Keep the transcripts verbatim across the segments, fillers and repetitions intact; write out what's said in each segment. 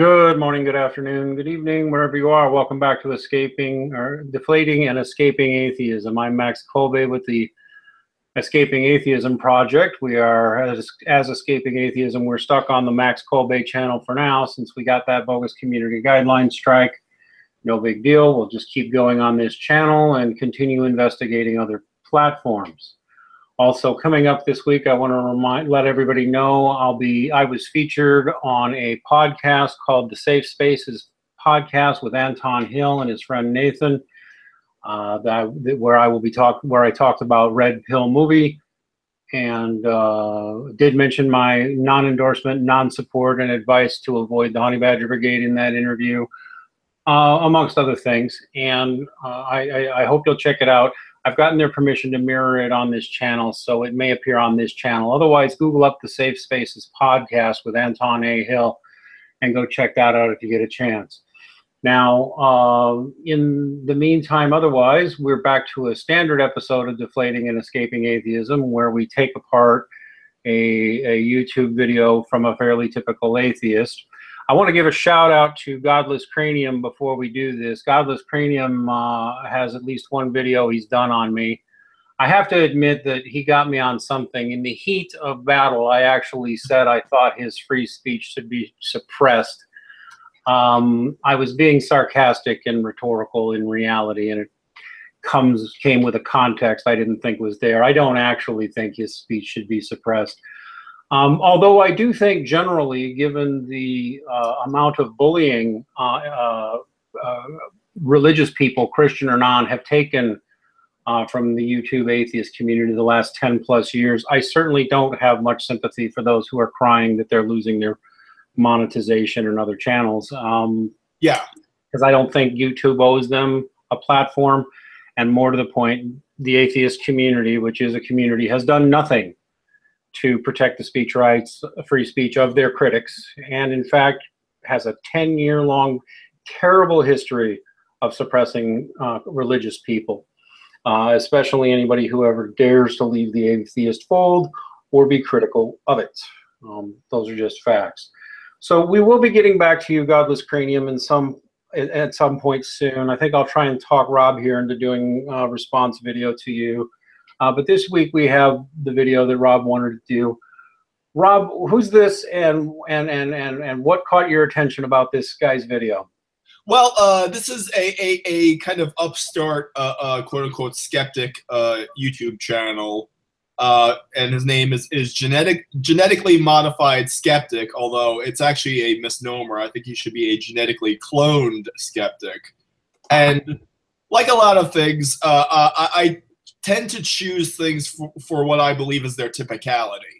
Good morning, good afternoon, good evening, wherever you are. Welcome back to Escaping or Deflating and Escaping Atheism. I'm Max Kolbe with the Escaping Atheism Project. We are, as, as Escaping Atheism, we're stuck on the Max Kolbe channel for now since we got that bogus community guideline strike. No big deal. We'll just keep going on this channel and continue investigating other platforms. Also, coming up this week, I want to remind, let everybody know I'll be, I was featured on a podcast called the Safe Spaces Podcast with Anton Hill and his friend Nathan, uh, that, where I will be talk, where I talked about Red Pill movie, and uh, did mention my non-endorsement, non-support, and advice to avoid the Honey Badger Brigade in that interview, uh, amongst other things. And uh, I, I, I hope you'll check it out. I've gotten their permission to mirror it on this channel, so it may appear on this channel. Otherwise, Google up the Safe Spaces Podcast with Anton A. Hill and go check that out if you get a chance. Now, uh, in the meantime, otherwise, we're back to a standard episode of Deflating and Escaping Atheism, where we take apart a, a YouTube video from a fairly typical atheist. I want to give a shout out to Godless Cranium before we do this. Godless Cranium uh, has at least one video he's done on me. I have to admit that he got me on something. In the heat of battle, I actually said I thought his free speech should be suppressed. Um, I was being sarcastic and rhetorical in reality, and it comes came with a context I didn't think was there. I don't actually think his speech should be suppressed. Um, although I do think generally, given the uh, amount of bullying uh, uh, uh, religious people, Christian or non, have taken uh, from the YouTube atheist community the last ten plus years, I certainly don't have much sympathy for those who are crying that they're losing their monetization and other channels. Um, yeah. Because I don't think YouTube owes them a platform. And more to the point, the atheist community, which is a community, has done nothing to protect the speech rights, free speech of their critics, and in fact has a ten-year-long terrible history of suppressing uh, religious people, uh, especially anybody who ever dares to leave the atheist fold or be critical of it. Um, those are just facts. So we will be getting back to you, Godless Cranium, in some, at some point soon. I think I'll try and talk Rob here into doing a response video to you. Uh, but this week we have the video that Rob wanted to do. Rob, who's this, and and and and and what caught your attention about this guy's video? Well, uh, this is a a, a kind of upstart, uh, uh, quote unquote, skeptic uh, YouTube channel, uh, and his name is is genetic genetically modified skeptic. Although it's actually a misnomer. I think he should be a genetically cloned skeptic. And like a lot of things, uh, I. I tend to choose things for, for what I believe is their typicality.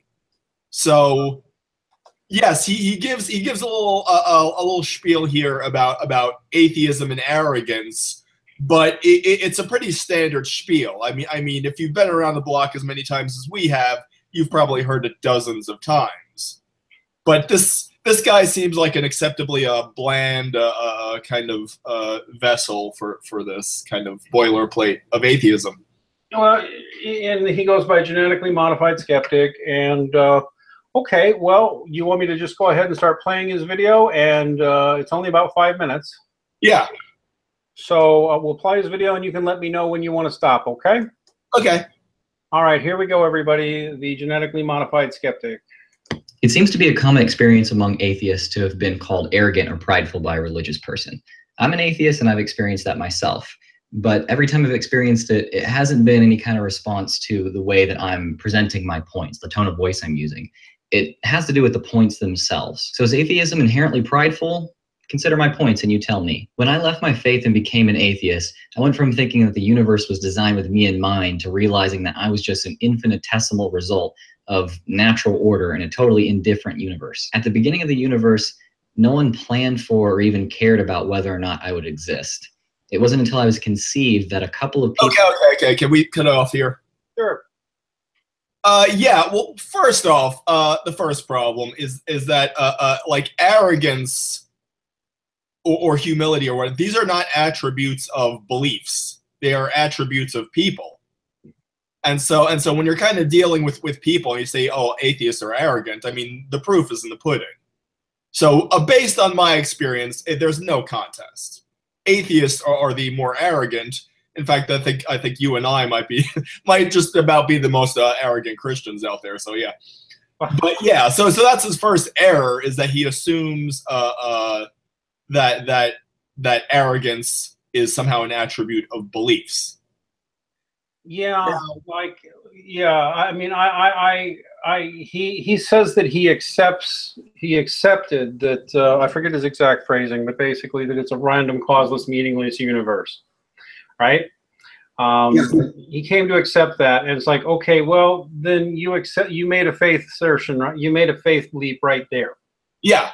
So, yes, he, he gives he gives a little uh, a, a little spiel here about about atheism and arrogance, but it, it, it's a pretty standard spiel. I mean, I mean, if you've been around the block as many times as we have, you've probably heard it dozens of times. But this this guy seems like an acceptably uh, bland uh, uh, kind of uh, vessel for for this kind of boilerplate of atheism. Well, and he goes by Genetically Modified Skeptic, and uh, okay, well, you want me to just go ahead and start playing his video, and uh, it's only about five minutes. Yeah. So uh, we'll play his video, and you can let me know when you want to stop, okay? Okay. All right, here we go, everybody, the Genetically Modified Skeptic. It seems to be a common experience among atheists to have been called arrogant or prideful by a religious person. I'm an atheist, and I've experienced that myself. But every time I've experienced it, it hasn't been any kind of response to the way that I'm presenting my points, the tone of voice I'm using. It has to do with the points themselves. So is atheism inherently prideful? Consider my points and you tell me. When I left my faith and became an atheist, I went from thinking that the universe was designed with me in mind to realizing that I was just an infinitesimal result of natural order in a totally indifferent universe. At the beginning of the universe, no one planned for or even cared about whether or not I would exist. It wasn't until I was conceived that a couple of people... Okay, okay, okay. Can we cut it off here? Sure. Uh, yeah, well, first off, uh, the first problem is is that, uh, uh, like, arrogance or, or humility or whatever, these are not attributes of beliefs. They are attributes of people. And so and so when you're kind of dealing with, with people and you say, oh, atheists are arrogant, I mean, the proof is in the pudding. So uh, based on my experience, it, there's no contest. Atheists are, are the more arrogant. In fact, I think I think you and I might be might just about be the most uh, arrogant Christians out there. So yeah, but yeah. So so that's his first error, is that he assumes uh, uh, that that that arrogance is somehow an attribute of beliefs. Yeah, yeah. like yeah. I mean, I I. I I, he, he says that he accepts, he accepted that, uh, I forget his exact phrasing, but basically that it's a random, causeless, meaningless universe, right? Um, yes. He came to accept that, and it's like, okay, well, then you accept, you made a faith assertion, right? You made a faith leap right there. Yeah.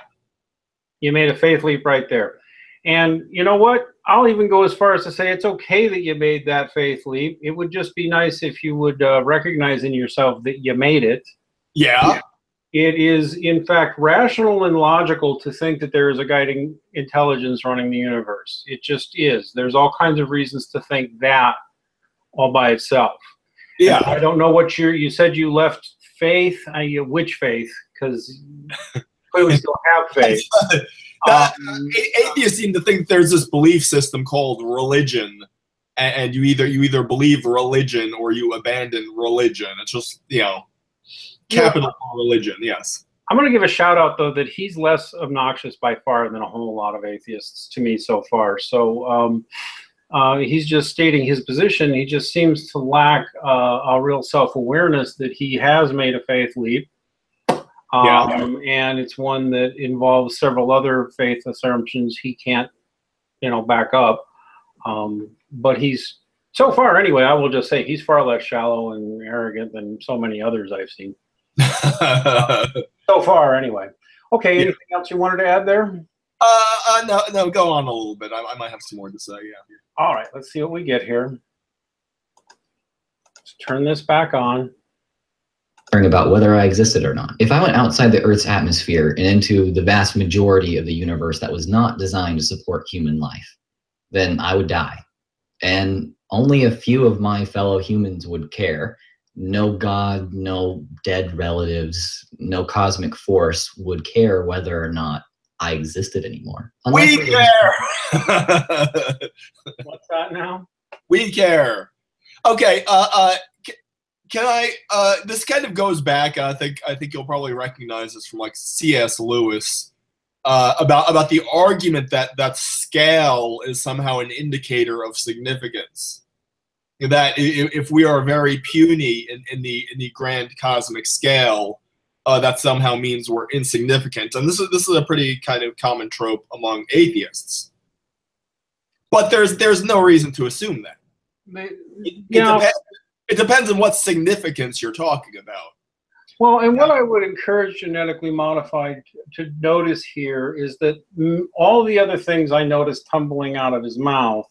You made a faith leap right there. And you know what? I'll even go as far as to say it's okay that you made that faith leap. It would just be nice if you would uh, recognize in yourself that you made it. Yeah. It is, in fact, rational and logical to think that there is a guiding intelligence running the universe. It just is. There's all kinds of reasons to think that all by itself. Yeah. And I don't know what you're, you said you left faith. I, which faith? Because clearly still have faith. Uh, atheists seem to think there's this belief system called religion, and you either you either believe religion or you abandon religion. It's just, you know, capital yeah. religion. Yes. I'm going to give a shout out though that he's less obnoxious by far than a whole lot of atheists to me so far. So um, uh, he's just stating his position. He just seems to lack uh, a real self-awareness that he has made a faith leap. Yeah. Um, and it's one that involves several other faith assumptions he can't, you know, back up. Um, but he's, so far anyway, I will just say he's far less shallow and arrogant than so many others I've seen. So far anyway. Okay, yeah. Anything else you wanted to add there? Uh, uh, no, no, go on a little bit. I, I might have some more to say, yeah. All right, let's see what we get here. Let's turn this back on. About whether I existed or not. If I went outside the Earth's atmosphere and into the vast majority of the universe that was not designed to support human life, then I would die. And only a few of my fellow humans would care. No God, no dead relatives, no cosmic force would care whether or not I existed anymore. Unless we care! What's that now? We care. Okay, uh, uh, Can I, uh, this kind of goes back, I think I think you'll probably recognize this from like C S Lewis, uh, about, about the argument that, that scale is somehow an indicator of significance. That if we are very puny in, in, the, in the grand cosmic scale, uh, that somehow means we're insignificant. And this is, this is a pretty kind of common trope among atheists. But there's, there's no reason to assume that. But, it, it depends. It depends on what significance you're talking about. Well, and what I would encourage Genetically Modified to notice here is that all the other things I noticed tumbling out of his mouth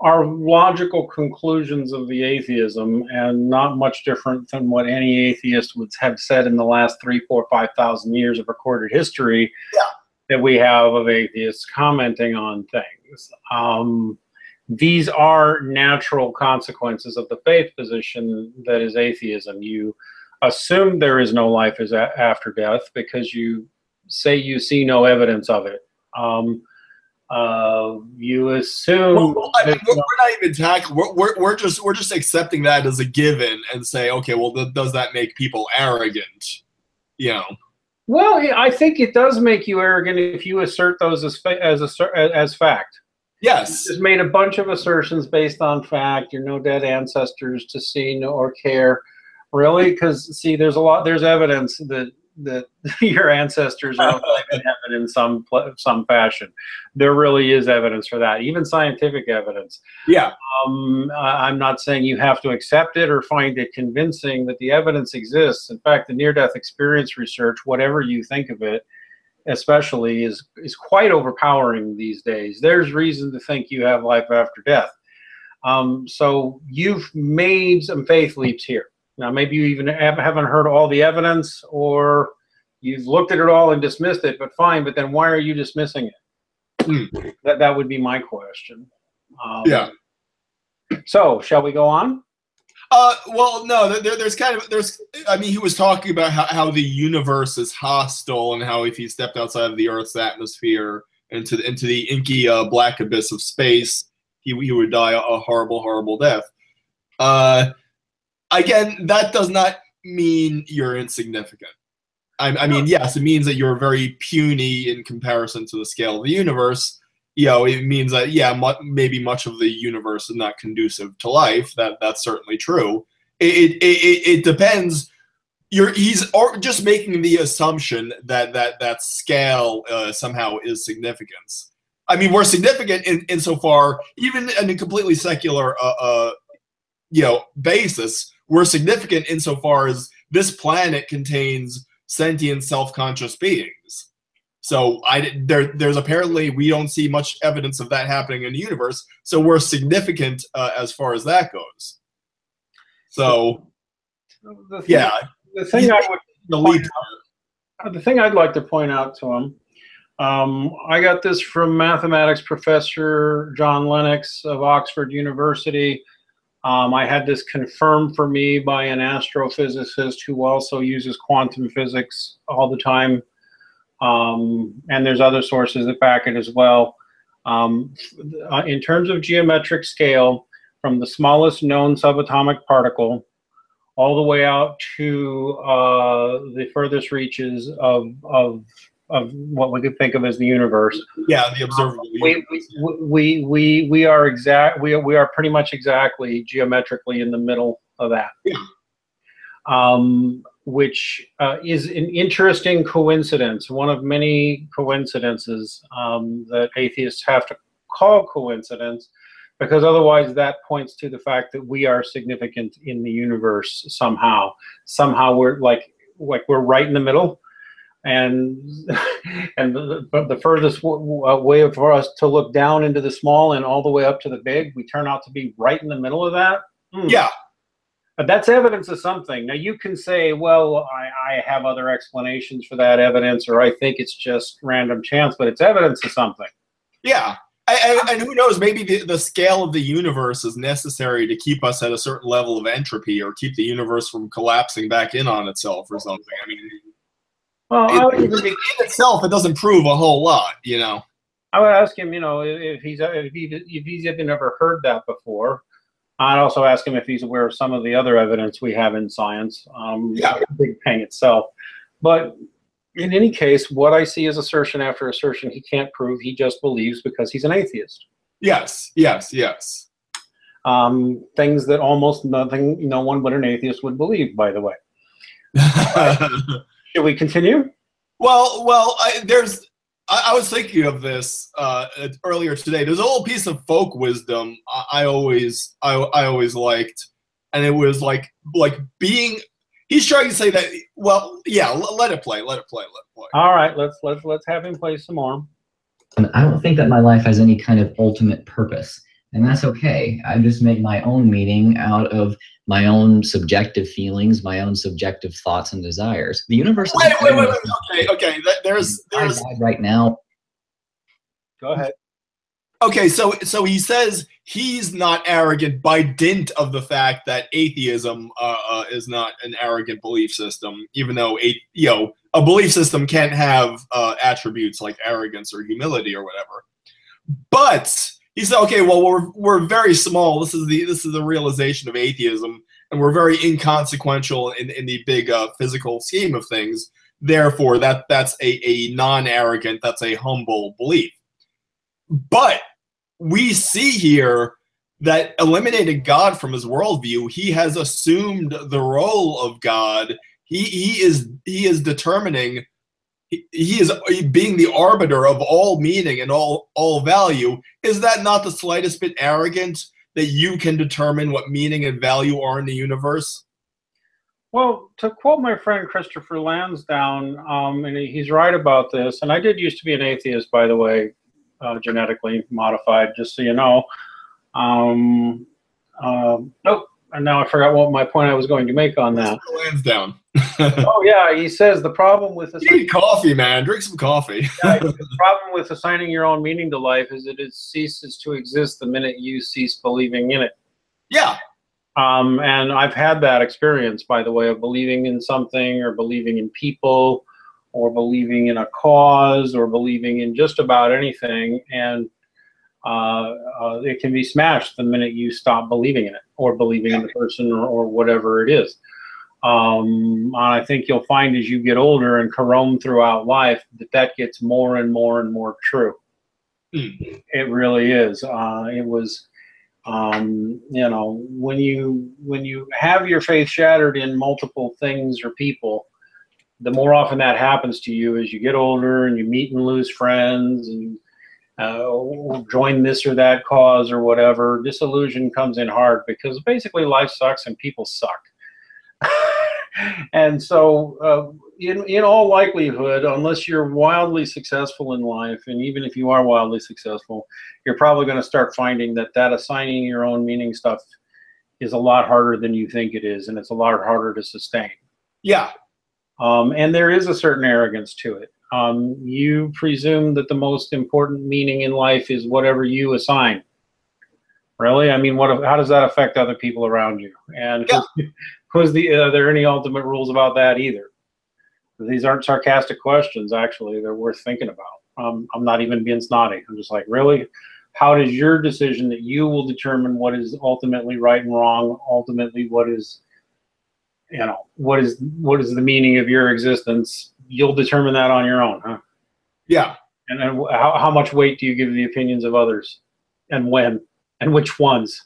are logical conclusions of the atheism, and not much different than what any atheist would have said in the last three, four, five thousand years of recorded history yeah. that we have of atheists commenting on things. Um, These are natural consequences of the faith position that is atheism. You assume there is no life is after death because you say you see no evidence of it. Um, uh, you assume well, well, I mean, we're, no we're not even tackling. We're, we're we're just we're just accepting that as a given and say, okay, well, th does that make people arrogant? You know. Well, I think it does make you arrogant if you assert those as fa as a, as fact. Yes. You just made a bunch of assertions based on fact. You're no dead ancestors to see no, or care. Really? Because, see, there's a lot, there's evidence that, that your ancestors are alive in heaven in some, some fashion. There really is evidence for that, even scientific evidence. Yeah. Um, I'm not saying you have to accept it or find it convincing, that the evidence exists. In fact, the near-death experience research, whatever you think of it, especially is is quite overpowering these days. There's reason to think you have life after death. Um, so you've made some faith leaps here. Now maybe you even have, haven't heard all the evidence, or you've looked at it all and dismissed it, but fine, but then why are you dismissing it? Mm. That, that would be my question. Um, yeah. So shall we go on? Uh, well, no, there, there's kind of, there's, I mean, he was talking about how, how the universe is hostile and how if he stepped outside of the Earth's atmosphere into the, into the inky uh, black abyss of space, he, he would die a horrible, horrible death. Uh, again, that does not mean you're insignificant. I, I mean, yes, it means that you're very puny in comparison to the scale of the universe. You know, it means that, yeah, mu maybe much of the universe is not conducive to life. That That's certainly true. It, it, it, it depends. You're, he's or just making the assumption that that, that scale uh, somehow is significance. I mean, we're significant in, insofar, even on a completely secular uh, uh, you know, basis, we're significant insofar as this planet contains sentient, self-conscious beings. So I, there, there's apparently, we don't see much evidence of that happening in the universe, so we're significant uh, as far as that goes. So, the thing, yeah. The thing, I would out, the thing I'd like to point out to him, um, I got this from mathematics professor John Lennox of Oxford University. Um, I had this confirmed for me by an astrophysicist who also uses quantum physics all the time. Um, and there's other sources that back it as well. Um, uh, in terms of geometric scale, from the smallest known subatomic particle all the way out to uh, the furthest reaches of, of, of what we could think of as the universe. Yeah, the observable universe. Um, we, we, we, we, are exact, we, we are pretty much exactly geometrically in the middle of that. Yeah. Um, which uh, is an interesting coincidence, one of many coincidences um, that atheists have to call coincidence, because otherwise that points to the fact that we are significant in the universe somehow. Somehow we're like, like we're right in the middle, and and the, the furthest w w way for us to look down into the small and all the way up to the big, we turn out to be right in the middle of that. Mm. Yeah. But that's evidence of something. Now you can say, well, I, I have other explanations for that evidence, or I think it's just random chance, but it's evidence of something. Yeah, I, I, and who knows, maybe the, the scale of the universe is necessary to keep us at a certain level of entropy or keep the universe from collapsing back in on itself or something. I mean, well, it, I would even be, in itself, it doesn't prove a whole lot, you know. I would ask him, you know, if he's, if he, if he's even ever heard that before. I'd also ask him if he's aware of some of the other evidence we have in science, um, yeah. The Big Bang itself. But in any case, what I see is assertion after assertion he can't prove, he just believes because he's an atheist. Yes, yes, yes. Um, things that almost nothing, no one but an atheist would believe, by the way. Should we continue? Well, well, I, there's... I was thinking of this uh, earlier today. There's a whole piece of folk wisdom I, I always, I, I always liked, and it was like, like being. He's trying to say that. Well, yeah, let it play, let it play, let it play. All right, let's let's let's have him play some more. I don't think that my life has any kind of ultimate purpose, and that's okay. I just make my own meaning out of my own subjective feelings, my own subjective thoughts and desires. The universe. Wait, wait, wait, wait. Okay, okay. There's, there's. Right now. Go ahead. Okay, so so he says he's not arrogant by dint of the fact that atheism uh, uh, is not an arrogant belief system, even though a you know a belief system can't have uh, attributes like arrogance or humility or whatever, but. He said, "Okay, well, we're we're very small. This is the this is the realization of atheism, and we're very inconsequential in in the big uh, physical scheme of things. Therefore, that that's a a non-arrogant, that's a humble belief. But we see here that eliminating God from his worldview, he has assumed the role of God. He he is he is determining." He is being the arbiter of all meaning and all all value. Is that not the slightest bit arrogant that you can determine what meaning and value are in the universe? Well, to quote my friend Christopher Lansdowne, um, and he's right about this, and I did used to be an atheist, by the way, uh, genetically modified, just so you know. Um, uh, nope. And now I forgot what my point I was going to make on that. Lansdowne. Oh yeah, he says the problem with assigning you need coffee, man. Drink some coffee. Yeah, the problem with assigning your own meaning to life is that it ceases to exist the minute you cease believing in it. Yeah. Um, and I've had that experience, by the way, of believing in something or believing in people or believing in a cause or believing in just about anything. And uh, uh, it can be smashed the minute you stop believing in it or believing in the person or, or whatever it is. Um, I think you'll find as you get older and carome throughout life that that gets more and more and more true. Mm. It really is. Uh, it was, um, you know, when you when you have your faith shattered in multiple things or people, the more often that happens to you as you get older and you meet and lose friends and uh, join this or that cause or whatever, disillusion comes in hard because basically life sucks and people suck. And so uh, in, in all likelihood, unless you're wildly successful in life, and even if you are wildly successful, you're probably going to start finding that that assigning your own meaning stuff is a lot harder than you think it is, and it's a lot harder to sustain. Yeah. Um, and there is a certain arrogance to it. Um, you presume that the most important meaning in life is whatever you assign. Really? I mean, what? How does that affect other people around you? And yeah. Who's the, are there any ultimate rules about that either? These aren't sarcastic questions, actually. They're worth thinking about. Um, I'm not even being snotty. I'm just like, really? How does your decision that you will determine what is ultimately right and wrong, ultimately what is, you know, what is what is the meaning of your existence? You'll determine that on your own, huh? Yeah. And then how, how much weight do you give the opinions of others? And when? And which ones?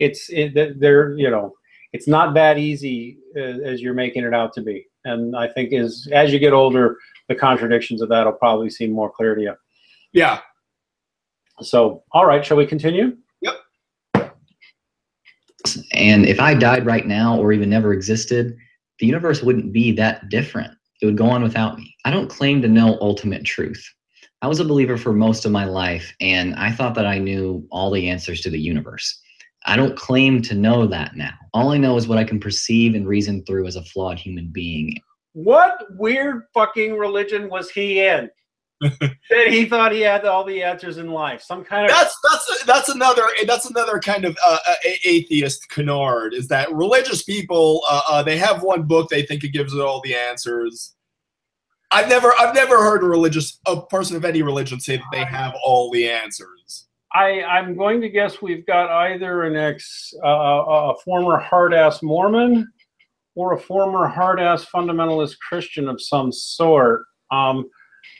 It's, it, they're, you know, it's not that easy as you're making it out to be. And I think as, as you get older, the contradictions of that will probably seem more clear to you. Yeah. So, all right, shall we continue? Yep. And if I died right now or even never existed, the universe wouldn't be that different. It would go on without me. I don't claim to know ultimate truth. I was a believer for most of my life, and I thought that I knew all the answers to the universe. I don't claim to know that now. All I know is what I can perceive and reason through as a flawed human being. What weird fucking religion was he in? That he thought he had all the answers in life. Some kind of that's that's a, that's another that's another kind of uh, atheist canard. Is that religious people? Uh, uh, they have one book they think it gives it all the answers. I've never I've never heard a religious a person of any religion say that they have all the answers. I, I'm going to guess we've got either an ex, uh, a former hard-ass Mormon or a former hard-ass fundamentalist Christian of some sort. Um,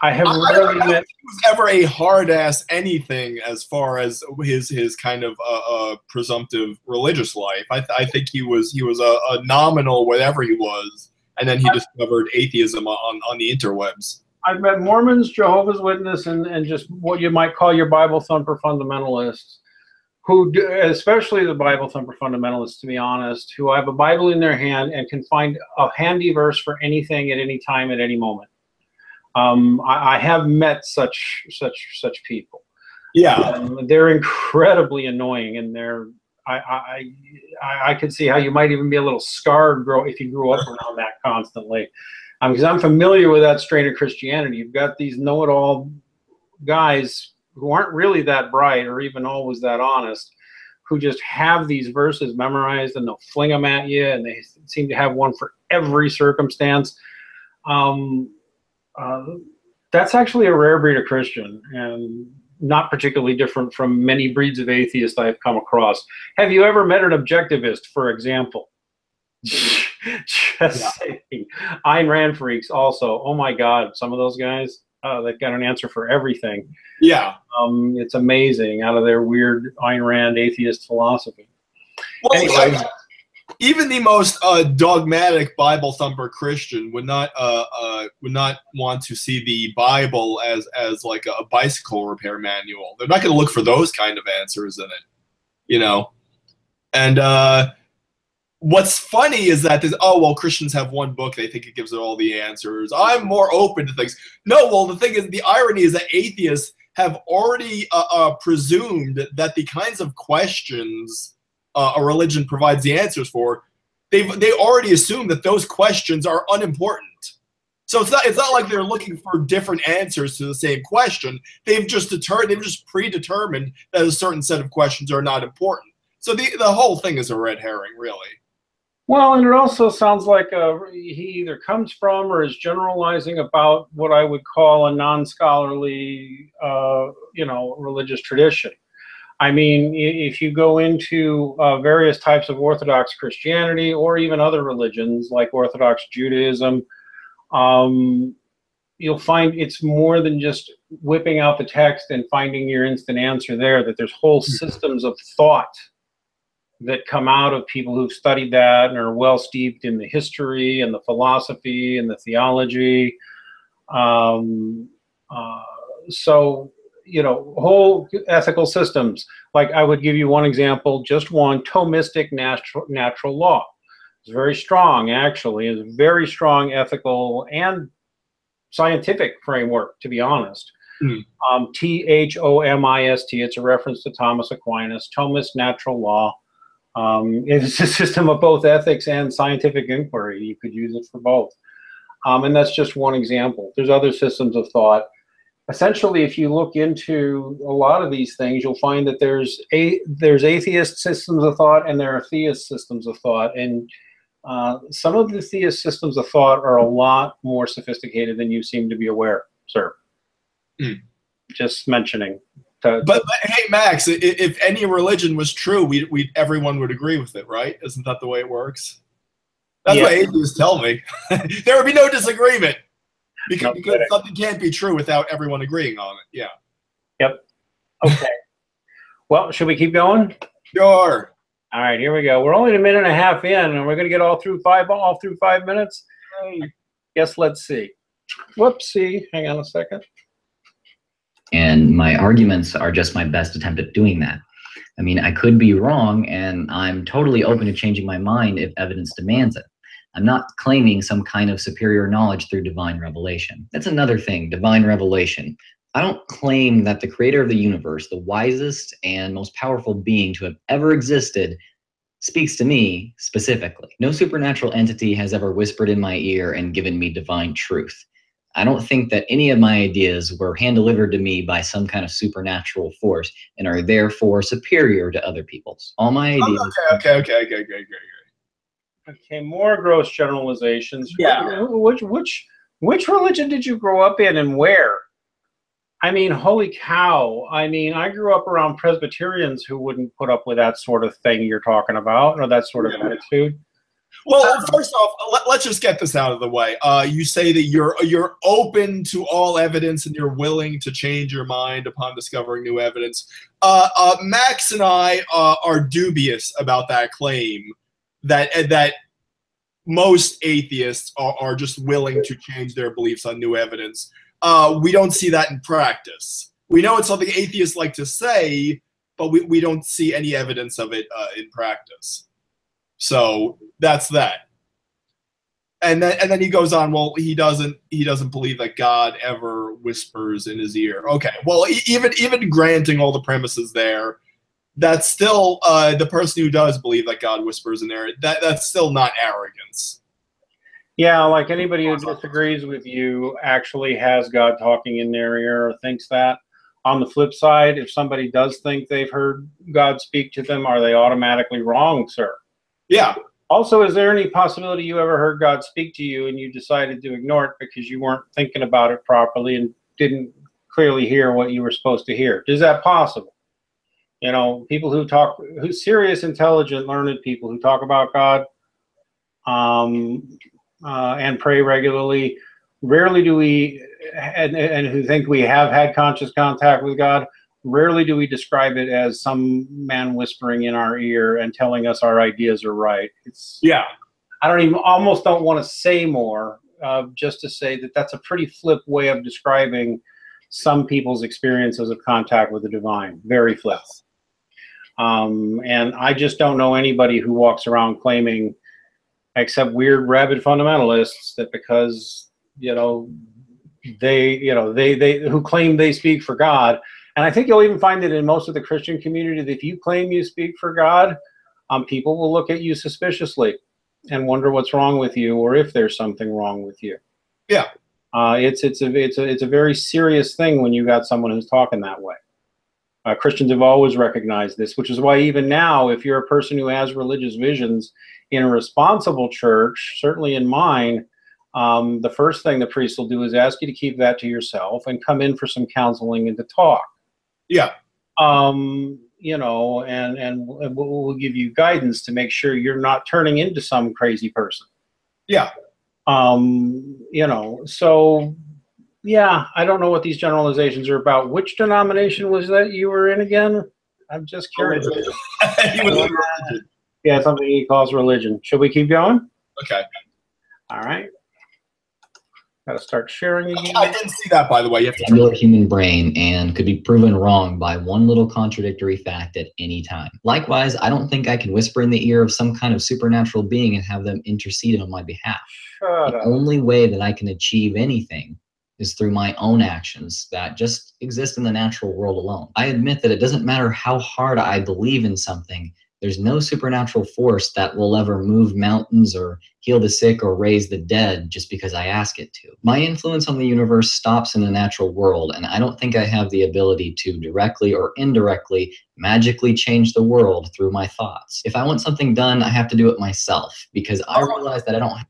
I have I, rarely I, I met... I don't think he was ever a hard-ass anything as far as his his kind of uh, uh, presumptive religious life. I, th I think he was he was a, a nominal whatever he was, and then he I... discovered atheism on, on the interwebs. I've met Mormons, Jehovah's Witnesses, and, and just what you might call your Bible thumper fundamentalists, who do, especially the Bible thumper fundamentalists, to be honest, who have a Bible in their hand and can find a handy verse for anything at any time at any moment. Um, I, I have met such such such people. Yeah, um, they're incredibly annoying, and they're I I I could see how you might even be a little scarred, grow if you grew up around that constantly. Because um, I'm familiar with that strain of Christianity. You've got these know-it-all guys who aren't really that bright or even always that honest, who just have these verses memorized and they'll fling them at you, and they seem to have one for every circumstance. Um, uh, that's actually a rare breed of Christian and not particularly different from many breeds of atheist I've come across. Have you ever met an objectivist, for example? Just yeah. Saying. Ayn Rand freaks also. Oh my God, some of those guys, uh, they've got an answer for everything. Yeah. Um, it's amazing out of their weird Ayn Rand atheist philosophy. Well, anyway. Uh, even the most uh, dogmatic Bible thumper Christian would not uh, uh, would not want to see the Bible as, as like a bicycle repair manual. They're not going to look for those kind of answers in it, you know. And uh what's funny is that, there's, oh, well, Christians have one book. They think it gives it all the answers. I'm more open to things. No, well, the thing is, the irony is that atheists have already uh, uh, presumed that the kinds of questions uh, a religion provides the answers for, they've, they already assume that those questions are unimportant. So it's not, it's not like they're looking for different answers to the same question. They've just determined, they've just predetermined that a certain set of questions are not important. So the the whole thing is a red herring, really. Well, and it also sounds like a, he either comes from or is generalizing about what I would call a non-scholarly, uh, you know, religious tradition. I mean, if you go into uh, various types of Orthodox Christianity or even other religions like Orthodox Judaism, um, you'll find it's more than just whipping out the text and finding your instant answer there, that there's whole systems of thought that come out of people who've studied that and are well steeped in the history and the philosophy and the theology. Um, uh, so, you know, whole ethical systems. Like, I would give you one example, just one, Thomistic natural, natural law. It's very strong, actually. It's a very strong ethical and scientific framework, to be honest. Mm. Um, T H O M I S T, it's a reference to Thomas Aquinas, Thomist natural law. Um, it's a system of both ethics and scientific inquiry. You could use it for both. Um, and that's just one example. There's other systems of thought. Essentially, if you look into a lot of these things, you'll find that there's a, there's atheist systems of thought and there are theist systems of thought. And uh, some of the theist systems of thought are a lot more sophisticated than you seem to be aware, sir. Mm. Just mentioning. But, but hey, Max, if any religion was true, we we everyone would agree with it, right? Isn't that the way it works? That's yeah. what atheists tell me. There would be no disagreement because, no because something can't be true without everyone agreeing on it. Yeah. Yep. Okay. Well, should we keep going? Sure. All right, here we go. We're only a minute and a half in, and we're going to get all through five all through five minutes. I guess let's see. Whoopsie! Hang on a second. And my arguments are just my best attempt at doing that. I mean, I could be wrong, and I'm totally open to changing my mind if evidence demands it. I'm not claiming some kind of superior knowledge through divine revelation. That's another thing, divine revelation. I don't claim that the creator of the universe, the wisest and most powerful being to have ever existed, speaks to me specifically. No supernatural entity has ever whispered in my ear and given me divine truth. I don't think that any of my ideas were hand-delivered to me by some kind of supernatural force and are therefore superior to other people's. All my ideas... Oh, okay, okay, okay, okay, okay, okay, okay. Okay, more gross generalizations. Yeah. Which, which, which religion did you grow up in and where? I mean, holy cow. I mean, I grew up around Presbyterians who wouldn't put up with that sort of thing you're talking about, or that sort of yeah. attitude. Well, first off, let, let's just get this out of the way. Uh, you say that you're you're open to all evidence and you're willing to change your mind upon discovering new evidence. Uh, uh, Max and I uh, are dubious about that claim that that most atheists are, are just willing to change their beliefs on new evidence. Uh, we don't see that in practice. We know it's something atheists like to say, but we, we don't see any evidence of it uh, in practice. So that's that. And then and then he goes on, well, he doesn't he doesn't believe that God ever whispers in his ear. Okay. Well, even even granting all the premises there, that's still uh the person who does believe that God whispers in there, that that's still not arrogance. Yeah, like anybody who disagrees with you actually has God talking in their ear or thinks that. On the flip side, if somebody does think they've heard God speak to them, are they automatically wrong, sir? Yeah. Also, is there any possibility you ever heard God speak to you and you decided to ignore it because you weren't thinking about it properly and didn't clearly hear what you were supposed to hear? Is that possible? You know, people who talk, who serious, intelligent, learned people who talk about God um, uh, and pray regularly, rarely do we, and, and who think we have had conscious contact with God, rarely do we describe it as some man whispering in our ear and telling us our ideas are right. It's yeah. I don't even almost don't want to say more, uh, just to say that that's a pretty flip way of describing some people's experiences of contact with the divine. Very flip. Um, and I just don't know anybody who walks around claiming, except weird rabid fundamentalists, that because you know they you know they they who claim they speak for God. And I think you'll even find that in most of the Christian community, that if you claim you speak for God, um, people will look at you suspiciously and wonder what's wrong with you, or if there's something wrong with you. Yeah, uh, it's it's a it's a it's a very serious thing when you got someone who's talking that way. Uh, Christians have always recognized this, which is why even now, if you're a person who has religious visions in a responsible church, certainly in mine, um, the first thing the priest will do is ask you to keep that to yourself and come in for some counseling and to talk. Yeah. Um, you know, and, and we'll give you guidance to make sure you're not turning into some crazy person. Yeah. Um, you know, so... Yeah, I don't know what these generalizations are about. Which denomination was that you were in again? I'm just curious. He was in religion. Yeah, something he calls religion. Should we keep going? Okay. All right. Got to start sharing again. I didn't see that, by the way. You have to real human brain and could be proven wrong by one little contradictory fact at any time. Likewise, I don't think I can whisper in the ear of some kind of supernatural being and have them intercede on my behalf. Shut the up. Only way that I can achieve anything is through my own actions that just exist in the natural world alone. I admit that it doesn't matter how hard I believe in something, there's no supernatural force that will ever move mountains or heal the sick or raise the dead just because I ask it to. My influence on the universe stops in the natural world, and I don't think I have the ability to directly or indirectly magically change the world through my thoughts. If I want something done, I have to do it myself because I realize that I don't have...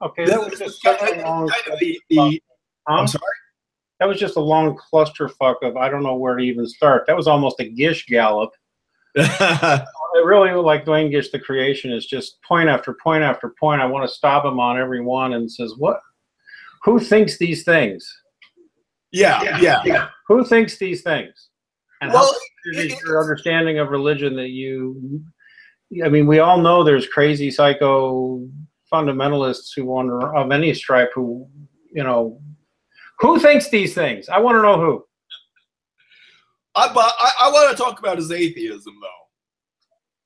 Okay, that was just kind of the... the Um, I'm sorry? That was just a long clusterfuck of I don't know where to even start. That was almost a Gish gallop. It really, like Dwayne Gish, the creation is just point after point after point. I want to stop him on every one and says, what? Who thinks these things? Yeah, yeah. yeah. yeah. Who thinks these things? And well, how is your understanding of religion that you, I mean, we all know there's crazy psycho fundamentalists who wonder of any stripe who, you know, who thinks these things? I want to know who. I, but I, I want to talk about his atheism, though.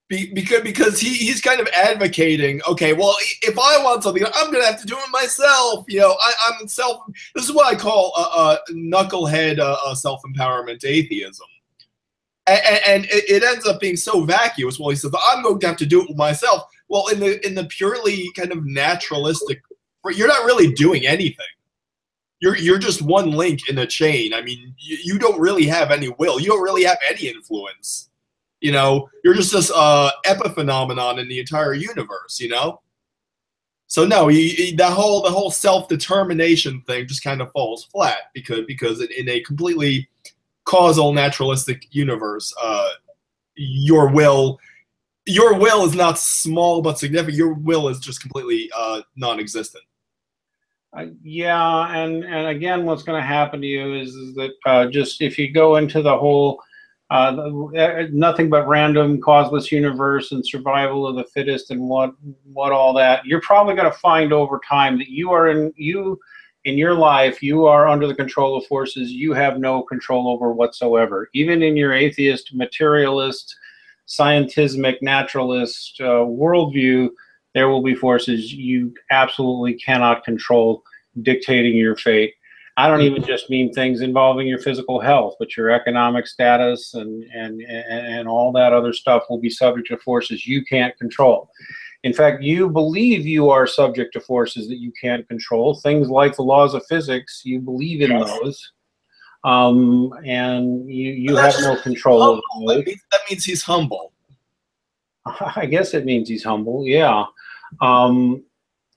Be, because because he, he's kind of advocating, okay, well, if I want something, I'm going to have to do it myself. You know, I, I'm self... This is what I call a, a knucklehead a, a self-empowerment atheism. And, and it ends up being so vacuous. Well, he says, I'm going to have to do it myself. Well, in the, in the purely kind of naturalistic... You're not really doing anything. You're, you're just one link in a chain. I mean, you, you don't really have any will. You don't really have any influence. You know, you're just this uh, epiphenomenon in the entire universe, you know? So no, he, he, the whole the whole self-determination thing just kind of falls flat because, because in, in a completely causal, naturalistic universe, uh, your will your will is not small but significant. Your will is just completely uh, non-existent. Uh, yeah, and, and again, what's going to happen to you is, is that uh, just if you go into the whole uh, the, uh, nothing but random causeless universe and survival of the fittest and what what all that, you're probably going to find over time that you are in you in your life you are under the control of forces you have no control over whatsoever, even in your atheist, materialist, scientismic, naturalist uh, worldview. There will be forces you absolutely cannot control dictating your fate. I don't even just mean things involving your physical health, but your economic status and, and, and all that other stuff will be subject to forces you can't control. In fact, you believe you are subject to forces that you can't control. Things like the laws of physics, you believe in those. Um, and you, you have no control over those. That means, that means he's humble. I guess it means he's humble, yeah. Um,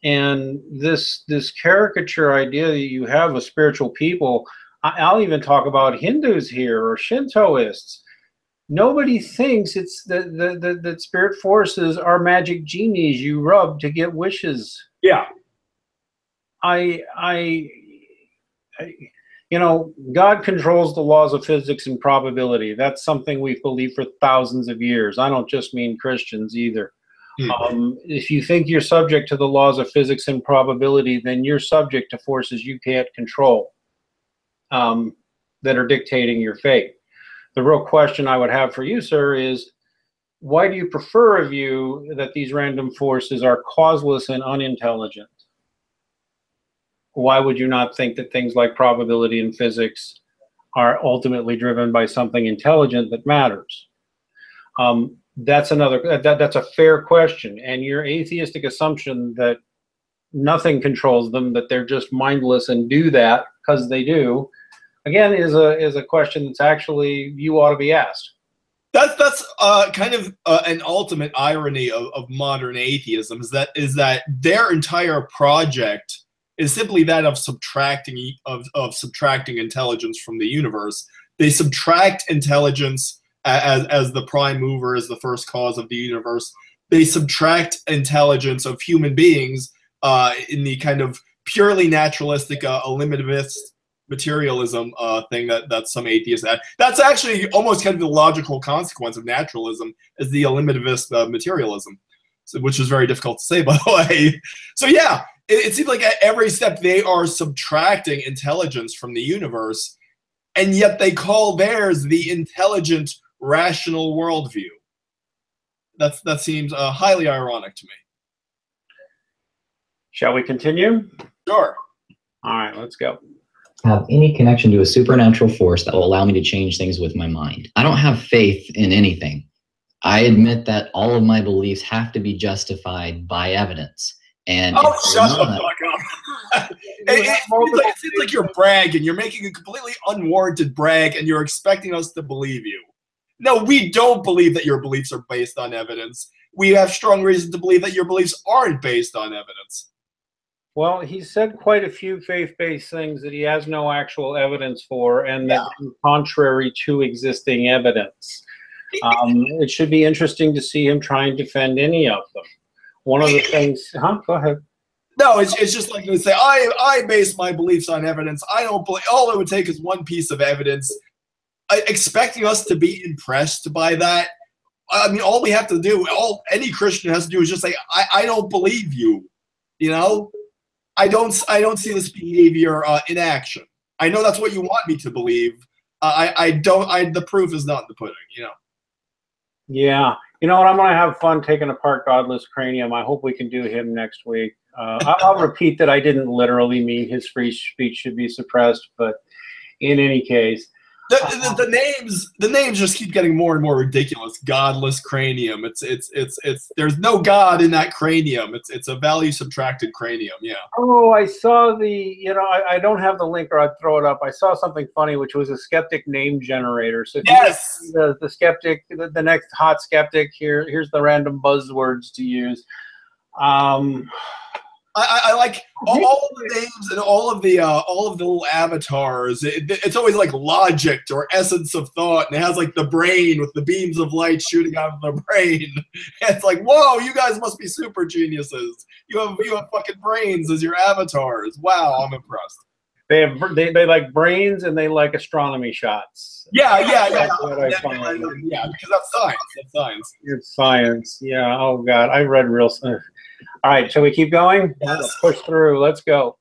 and this this caricature idea that you have of spiritual people, I'll even talk about Hindus here or Shintoists. Nobody thinks it's that the, the, the spirit forces are magic genies you rub to get wishes. Yeah. I, I, I, you know, God controls the laws of physics and probability. That's something we've believed for thousands of years. I don't just mean Christians either. Mm-hmm. Um, if you think you're subject to the laws of physics and probability, then you're subject to forces you can't control um, that are dictating your fate. The real question I would have for you, sir, is why do you prefer a view that these random forces are causeless and unintelligent? Why would you not think that things like probability and physics are ultimately driven by something intelligent that matters? Um, That's another, that, that's a fair question. And your atheistic assumption that nothing controls them, that they're just mindless and do that because they do, again, is a is a question that's actually you ought to be asked. That's that's uh, kind of uh, an ultimate irony of, of modern atheism is that is that their entire project is simply that of subtracting of of subtracting intelligence from the universe. They subtract intelligence as as the prime mover, as the first cause of the universe. They subtract intelligence of human beings uh, in the kind of purely naturalistic, uh, eliminativist materialism uh, thing that, that some atheists had. That's actually almost kind of the logical consequence of naturalism, is the eliminativist uh, materialism, so, which is very difficult to say, by the way. So yeah, it, it seems like at every step they are subtracting intelligence from the universe, and yet they call theirs the intelligent, rational worldview. That's, that seems uh, highly ironic to me. Shall we continue? Sure. All right, let's go. Have any connection to a supernatural force that will allow me to change things with my mind. I don't have faith in anything. I admit that all of my beliefs have to be justified by evidence. And oh, shut the fuck up. it, it, seems like, it seems like you're bragging. You're making a completely unwarranted brag, and you're expecting us to believe you. No, we don't believe that your beliefs are based on evidence. We have strong reason to believe that your beliefs aren't based on evidence. Well, he said quite a few faith-based things that he has no actual evidence for, and that yeah. contrary to existing evidence. Um, it should be interesting to see him try and defend any of them. One of the things, huh? Go ahead. No, it's it's just like they say, I I base my beliefs on evidence. I don't believe. All it would take is one piece of evidence. I, expecting us to be impressed by that. I mean, all we have to do, all any Christian has to do, is just say, I I don't believe you. You know. I don't. I don't see this behavior uh, in action. I know that's what you want me to believe. Uh, I. I don't. I. The proof is not in the pudding. You know. Yeah. You know what? I'm gonna have fun taking apart Godless Cranium. I hope we can do him next week. Uh, I'll, I'll repeat that I didn't literally mean his free speech should be suppressed, but in any case, the, the, the names. The names just keep getting more and more ridiculous. Godless Cranium. It's. It's. It's. It's. There's no God in that cranium. It's. It's a value subtracted cranium. Yeah. Oh, I saw the. You know, I, I don't have the link, or I'd throw it up. I saw something funny, which was a skeptic name generator. So if yes. You the the skeptic. The, the next hot skeptic. Here. Here's the random buzzwords to use. Um. I, I like all of the names and all of the uh, all of the little avatars. It, it's always like logic or essence of thought, and it has like the brain with the beams of light shooting out of the brain. And it's like, whoa, you guys must be super geniuses. You have you have fucking brains as your avatars. Wow, I'm impressed. They have they, they like brains and they like astronomy shots. Yeah, yeah, yeah. That's what I find. Yeah, because that's science. That's science. It's science. Yeah. Oh God, I read real. All right, shall we keep going? Yes. Push through. Let's go.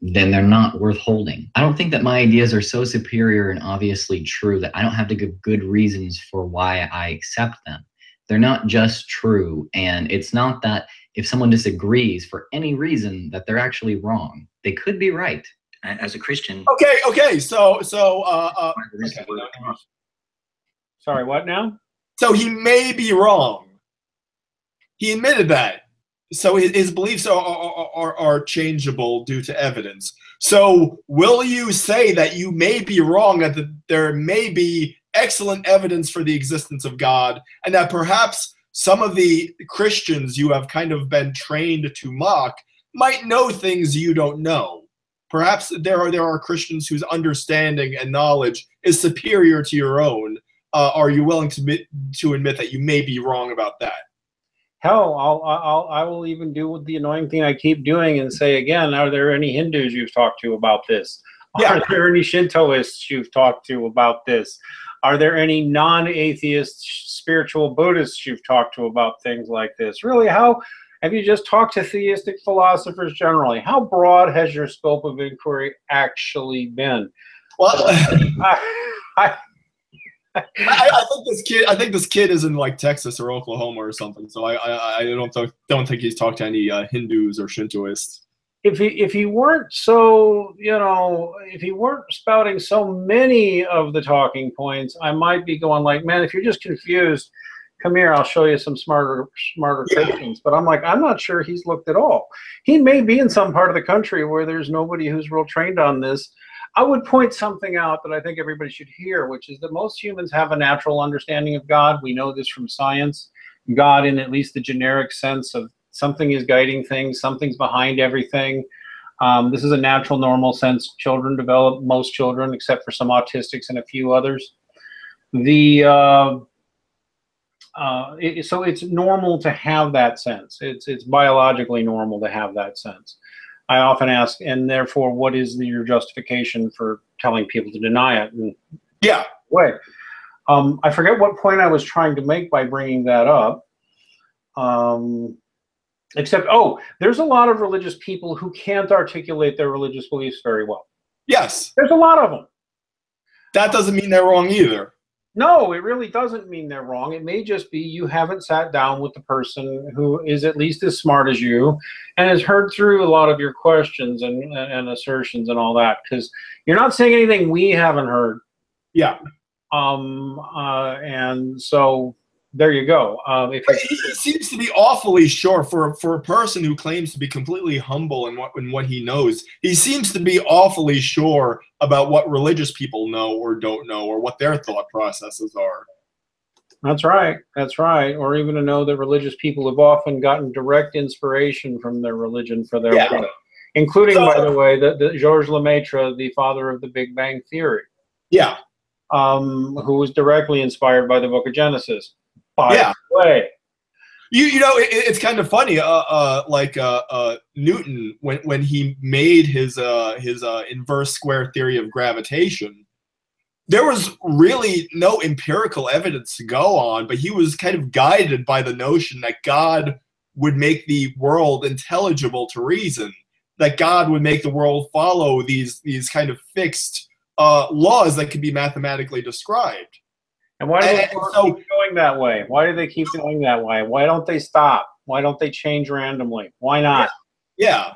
Then they're not worth holding. I don't think that my ideas are so superior and obviously true that I don't have to give good reasons for why I accept them. They're not just true, and it's not that if someone disagrees for any reason that they're actually wrong. They could be right. As a Christian. Okay. Okay. So. So. Uh, uh, okay. Sorry. What now? So he may be wrong. He admitted that. So his beliefs are, are, are, are changeable due to evidence. So will you say that you may be wrong, that the, there may be excellent evidence for the existence of God, and that perhaps some of the Christians you have kind of been trained to mock might know things you don't know? Perhaps there are, there are Christians whose understanding and knowledge is superior to your own. Uh, are you willing to admit, to admit that you may be wrong about that? Hell, I'll, I'll, I will even do the annoying thing I keep doing and say again, are there any Hindus you've talked to about this? Yeah. Are there any Shintoists you've talked to about this? Are there any non-atheist spiritual Buddhists you've talked to about things like this? Really, how have you just talked to theistic philosophers generally? How broad has your scope of inquiry actually been? Well, I... I I, I think this kid. I think this kid is in like Texas or Oklahoma or something. So I, I, I don't th don't think he's talked to any uh, Hindus or Shintoists. If he if he weren't so you know if he weren't spouting so many of the talking points, I might be going like, man, if you're just confused, come here. I'll show you some smarter smarter yeah. Christians. But I'm like, I'm not sure he's looked at all. He may be in some part of the country where there's nobody who's real trained on this. I would point something out that I think everybody should hear, which is that most humans have a natural understanding of God. We know this from science. God, in at least the generic sense of something is guiding things, something's behind everything. Um, this is a natural, normal sense children develop, most children, except for some autistics and a few others. The uh, uh, it, so it's normal to have that sense. It's, it's biologically normal to have that sense. I often ask, and therefore, what is the, your justification for telling people to deny it? And yeah, way. Um, I forget what point I was trying to make by bringing that up. Um, except, oh, there's a lot of religious people who can't articulate their religious beliefs very well. Yes. There's a lot of them. That doesn't mean they're wrong either. No, it really doesn't mean they're wrong. It may just be you haven't sat down with the person who is at least as smart as you and has heard through a lot of your questions and, and assertions and all that, because you're not saying anything we haven't heard. Yeah. Um, uh, and so there you go. Um, if it, it seems to be awfully short for, for a person who claims to be completely humble in what, in what he knows. He seems to be awfully sure about what religious people know or don't know or what their thought processes are. That's right. That's right. Or even to know that religious people have often gotten direct inspiration from their religion for their yeah. work, including, so, by the way, the, the Georges Lemaître, the father of the Big Bang Theory. Yeah. Um, who was directly inspired by the Book of Genesis. By yeah. the way, you you know it, it's kind of funny. Uh, uh, like uh, uh, Newton, when when he made his uh, his uh, inverse square theory of gravitation, there was really no empirical evidence to go on, but he was kind of guided by the notion that God would make the world intelligible to reason, that God would make the world follow these these kind of fixed Uh, laws that could be mathematically described. And why do they and, so, keep going that way? Why do they keep going that way? Why don't they stop? Why don't they change randomly? Why not? Yeah. yeah.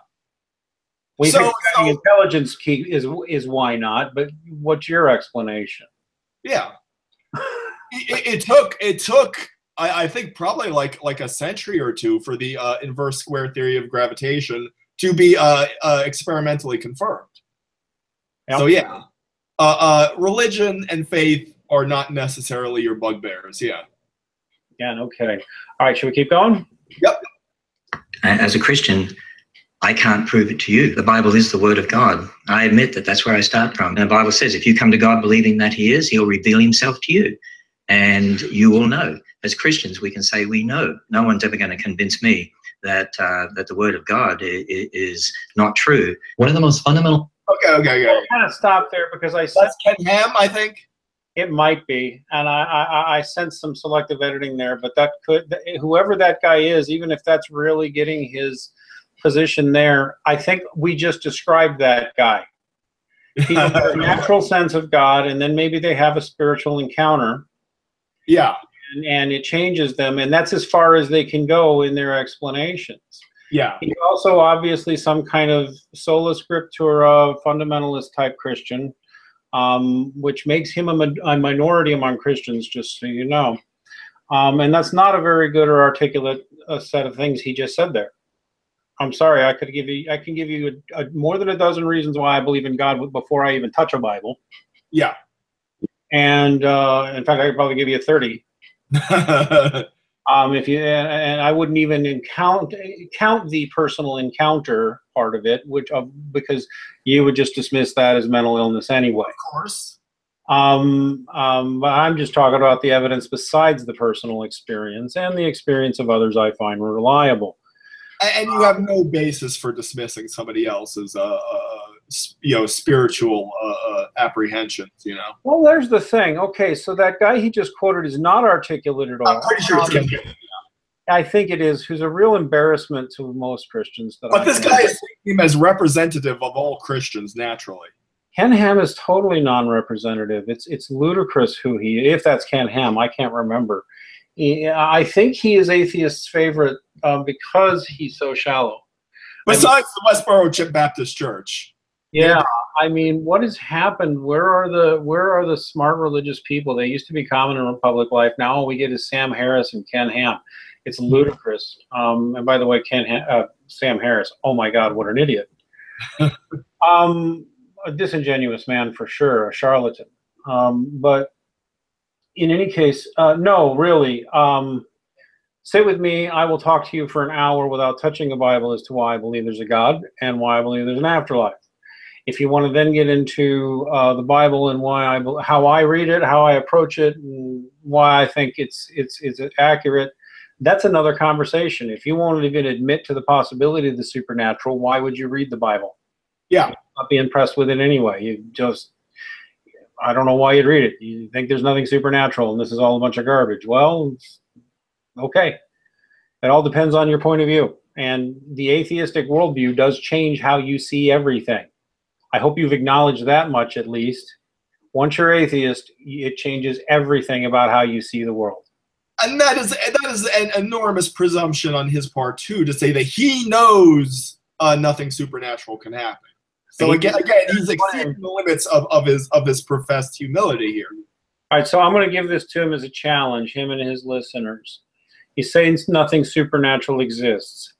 We so, think so, intelligence key is, is why not, but what's your explanation? Yeah. it, it took, it took I, I think, probably like, like a century or two for the uh, inverse square theory of gravitation to be uh, uh, experimentally confirmed. Yep. So, yeah. Uh, uh, religion and faith are not necessarily your bugbears, yeah. Yeah, no kidding. All right, should we keep going? Yep. As a Christian, I can't prove it to you. The Bible is the Word of God. I admit that that's where I start from. And the Bible says if you come to God believing that He is, He'll reveal Himself to you, and you will know. As Christians, we can say we know. No one's ever going to convince me that uh, that the Word of God i- i- is not true. One of the most fundamental... Okay, okay, okay. I kind of stopped there because I sense Ken Ham, I think it might be, and I, I I sense some selective editing there. But that could, whoever that guy is, even if that's really getting his position there, I think we just described that guy. He has a natural sense of God, and then maybe they have a spiritual encounter. Yeah, and, and it changes them, and that's as far as they can go in their explanations. Yeah. He's also obviously some kind of sola scriptura fundamentalist type Christian, um, which makes him a, a minority among Christians, just so you know. Um, and that's not a very good or articulate uh, set of things he just said there. I'm sorry, I could give you, I can give you a, a, more than a dozen reasons why I believe in God before I even touch a Bible. Yeah. And uh, in fact, I could probably give you thirty. Um, if you and I wouldn't even count count the personal encounter part of it, which uh, because you would just dismiss that as mental illness anyway. Of course. Um, um, but I'm just talking about the evidence besides the personal experience and the experience of others I find reliable. And you have no basis for dismissing somebody else's, uh, uh, you know, spiritual uh, apprehensions, you know. Well, there's the thing. Okay, so that guy he just quoted is not articulate at all. I'm pretty sure it's him. I think it is. Who's a real embarrassment to most Christians. That but I this know. guy is seen as representative of all Christians naturally. Ken Ham is totally non-representative. It's it's ludicrous who he. If that's Ken Ham, I can't remember. I think he is atheists' favorite uh, because he's so shallow. Besides I mean, the Westboro Baptist Church. Yeah, I mean, what has happened? Where are the where are the smart religious people? They used to be common in public life. Now all we get is Sam Harris and Ken Ham. It's ludicrous. Um, and by the way, Ken ha uh, Sam Harris. Oh my God, what an idiot! um, a disingenuous man for sure, a charlatan. Um, but in any case, uh, no, really, um, sit with me. I will talk to you for an hour without touching the Bible as to why I believe there's a God and why I believe there's an afterlife. If you want to then get into uh, the Bible and why I, how I read it, how I approach it, and why I think it's it's it's accurate, that's another conversation. If you wanted to even admit to the possibility of the supernatural, why would you read the Bible? Yeah, you'd not be impressed with it anyway. You just, I don't know why you'd read it. You think there's nothing supernatural and this is all a bunch of garbage. Well, okay, it all depends on your point of view, and the atheistic worldview does change how you see everything. I hope you've acknowledged that much, at least. Once you're atheist, it changes everything about how you see the world. And that is that is an enormous presumption on his part, too, to say that he knows uh, nothing supernatural can happen. So again, again, he's exceeding the limits of, of his of his professed humility here. All right, so I'm going to give this to him as a challenge, him and his listeners. He's saying nothing supernatural exists.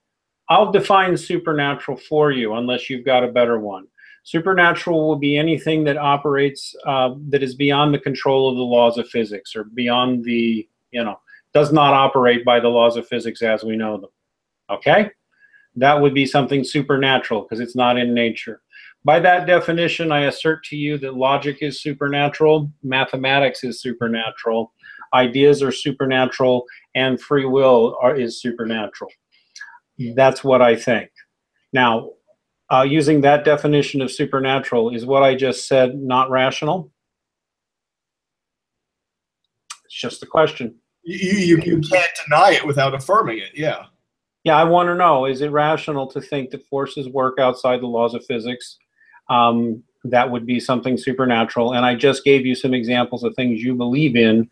I'll define supernatural for you, unless you've got a better one. Supernatural will be anything that operates, uh, that is beyond the control of the laws of physics, or beyond the, you know, does not operate by the laws of physics as we know them. Okay? That would be something supernatural, because it's not in nature. By that definition, I assert to you that logic is supernatural, mathematics is supernatural, ideas are supernatural, and free will are, is supernatural. That's what I think. Now, Uh, using that definition of supernatural, is what I just said not rational? It's just the question. You, you, you can't deny it without affirming it, yeah. Yeah, I want to know, is it rational to think that forces work outside the laws of physics? Um, that would be something supernatural. And I just gave you some examples of things you believe in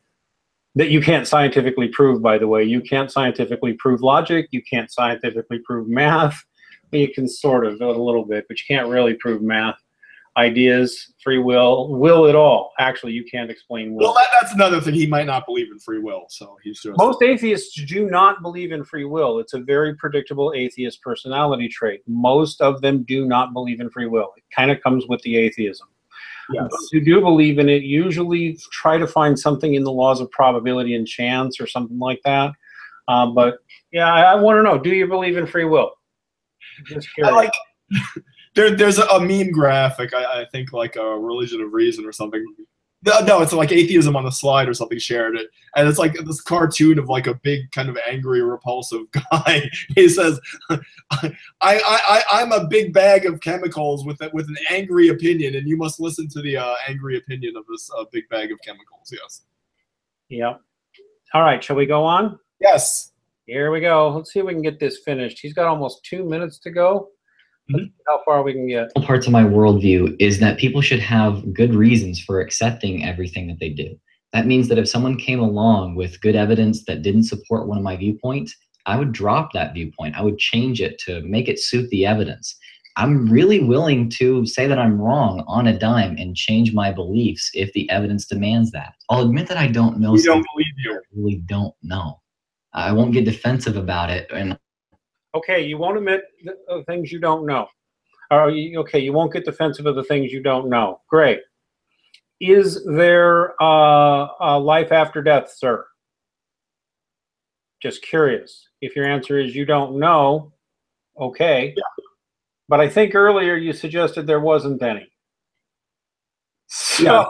that you can't scientifically prove, by the way. You can't scientifically prove logic. You can't scientifically prove math. You can sort of do it a little bit, but you can't really prove math, ideas, free will, will at all. Actually, you can't explain will. Well, that, that's another thing. He might not believe in free will, so he's just... Most atheists do not believe in free will. It's a very predictable atheist personality trait. Most of them do not believe in free will. It kind of comes with the atheism. Yes. Those who do believe in it usually try to find something in the laws of probability and chance or something like that. Uh, but, yeah, I, I want to know, do you believe in free will? I like there, there's a, a meme graphic, I, I think, like a Religion of Reason or something. No, no, it's like Atheism on the Slide or something shared it, and it's like this cartoon of like a big kind of angry, repulsive guy. He says, I, I, I, I'm a big bag of chemicals with a, with an angry opinion, and you must listen to the uh, angry opinion of this uh, big bag of chemicals, yes. Yep. All right, shall we go on? Yes. Here we go. Let's see if we can get this finished. He's got almost two minutes to go. Let's see how far we can get. Parts of my worldview is that people should have good reasons for accepting everything that they do. That means that if someone came along with good evidence that didn't support one of my viewpoints, I would drop that viewpoint. I would change it to make it suit the evidence. I'm really willing to say that I'm wrong on a dime and change my beliefs if the evidence demands that. I'll admit that I don't know. You don't believe you. I really don't know. I won't get defensive about it. And okay, you won't admit the things you don't know. Or you, okay, you won't get defensive of the things you don't know. Great. Is there a, a life after death, sir? Just curious. If your answer is you don't know, okay. Yeah. But I think earlier you suggested there wasn't any. So yeah.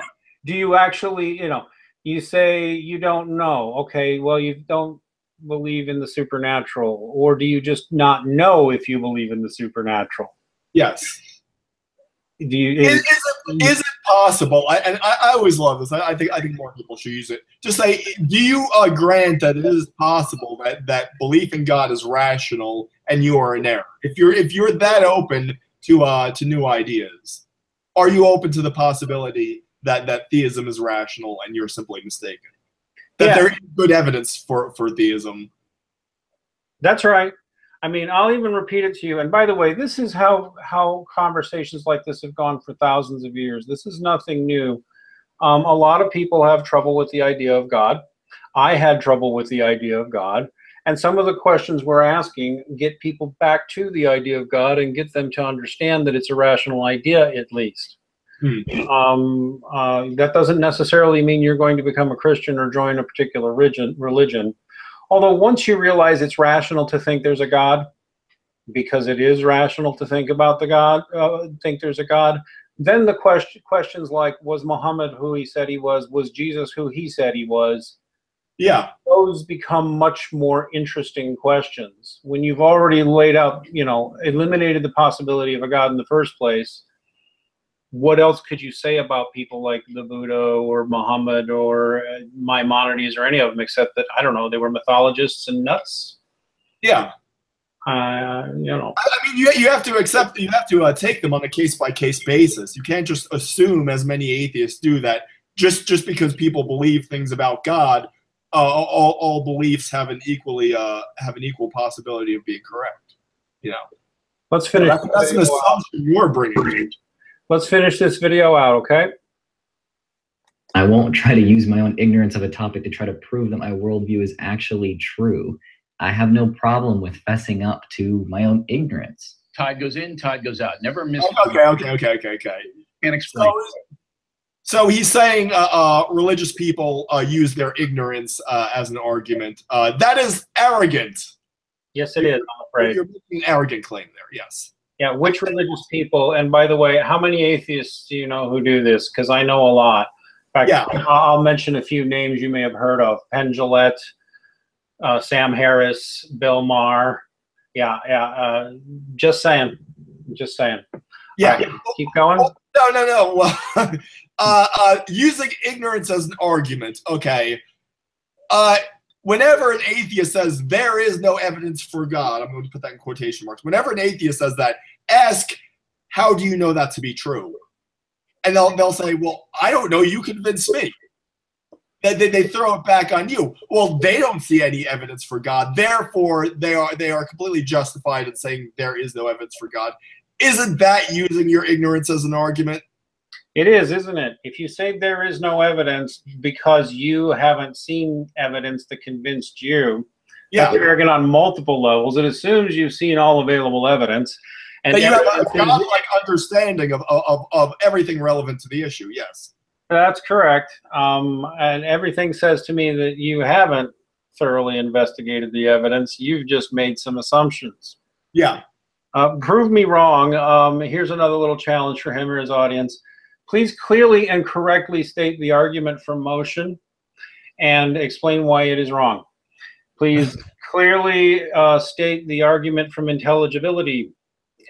Do you actually, you know, you say you don't know. Okay, well, you don't believe in the supernatural, or do you just not know if you believe in the supernatural? Yes. Do you, is, is, it, is it possible? I, and I, I always love this. I, I think I think more people should use it. Just say, do you uh, grant that it is possible that that belief in God is rational and you are in error? If you're if you're that open to uh, to new ideas, are you open to the possibility that that theism is rational and you're simply mistaken? That yeah. There is good evidence for, for theism. That's right. I mean, I'll even repeat it to you. And by the way, this is how, how conversations like this have gone for thousands of years. This is nothing new. Um, a lot of people have trouble with the idea of God. I had trouble with the idea of God. And some of the questions we're asking get people back to the idea of God and get them to understand that it's a rational idea, at least. Mm. Um, uh, that doesn't necessarily mean you're going to become a Christian or join a particular religion. Although once you realize it's rational to think there's a God, because it is rational to think about the God, uh, think there's a God, then the question, questions like, was Muhammad who he said he was? Was Jesus who he said he was? Yeah. Those become much more interesting questions. When you've already laid out, you know, eliminated the possibility of a God in the first place, what else could you say about people like the Buddha or Muhammad or Maimonides or any of them, except that, I don't know, they were mythologists and nuts? Yeah. Uh, you know. I mean, you, you have to accept, you have to uh, take them on a case-by-case basis. You can't just assume, as many atheists do, that just, just because people believe things about God, uh, all, all beliefs have an equally uh, have an equal possibility of being correct. You know. Let's finish. That's, that's an assumption you're bringing. Let's finish this video out, okay? I won't try to use my own ignorance of a topic to try to prove that my worldview is actually true. I have no problem with fessing up to my own ignorance. Tide goes in, tide goes out. Never miss. Oh, okay, okay, okay, okay, okay. Can't explain. So, so he's saying uh, uh, religious people uh, use their ignorance uh, as an argument. Uh, that is arrogant. Yes, it you're, is. I'm afraid you're making an arrogant claim there. Yes. Yeah, which religious people, and by the way, how many atheists do you know who do this? Because I know a lot. In fact, yeah. I'll mention a few names you may have heard of. Penn Jillette, uh, Sam Harris, Bill Maher. Yeah, yeah, uh, just saying, just saying. Yeah. Uh, yeah. Keep going. Oh, no, no, no. uh, uh, using ignorance as an argument, okay. Uh, Whenever an atheist says, there is no evidence for God, I'm going to put that in quotation marks. Whenever an atheist says that, ask, how do you know that to be true? And they'll, they'll say, well, I don't know. You convince me. Then they, they throw it back on you. Well, they don't see any evidence for God. Therefore, they are, they are completely justified in saying there is no evidence for God. Isn't that using your ignorance as an argument? It is, isn't it? If you say there is no evidence because you haven't seen evidence that convinced you, yeah. That's arrogant on multiple levels. It assumes you've seen all available evidence. And that you have a godlike understanding of, of, of everything relevant to the issue, yes. That's correct. Um, and everything says to me that you haven't thoroughly investigated the evidence. You've just made some assumptions. Yeah. Uh, prove me wrong. Um, here's another little challenge for him or his audience. Please clearly and correctly state the argument from motion and explain why it is wrong. Please clearly uh, state the argument from intelligibility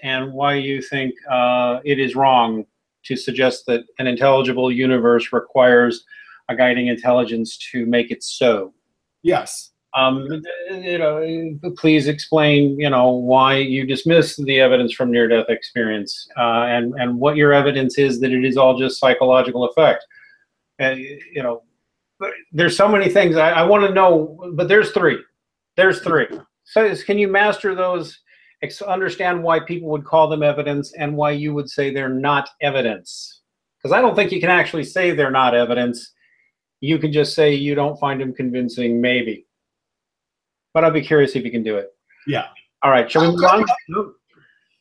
and why you think uh, it is wrong to suggest that an intelligible universe requires a guiding intelligence to make it so. Yes. Um, you know, please explain, you know, why you dismiss the evidence from near-death experience uh, and, and what your evidence is that it is all just psychological effect. And, you know, there's so many things I, I want to know, but there's three. There's three. So can you master those, understand why people would call them evidence and why you would say they're not evidence? Because I don't think you can actually say they're not evidence. You can just say you don't find them convincing, maybe. But I'll be curious if you can do it. Yeah. All right. Shall we move on?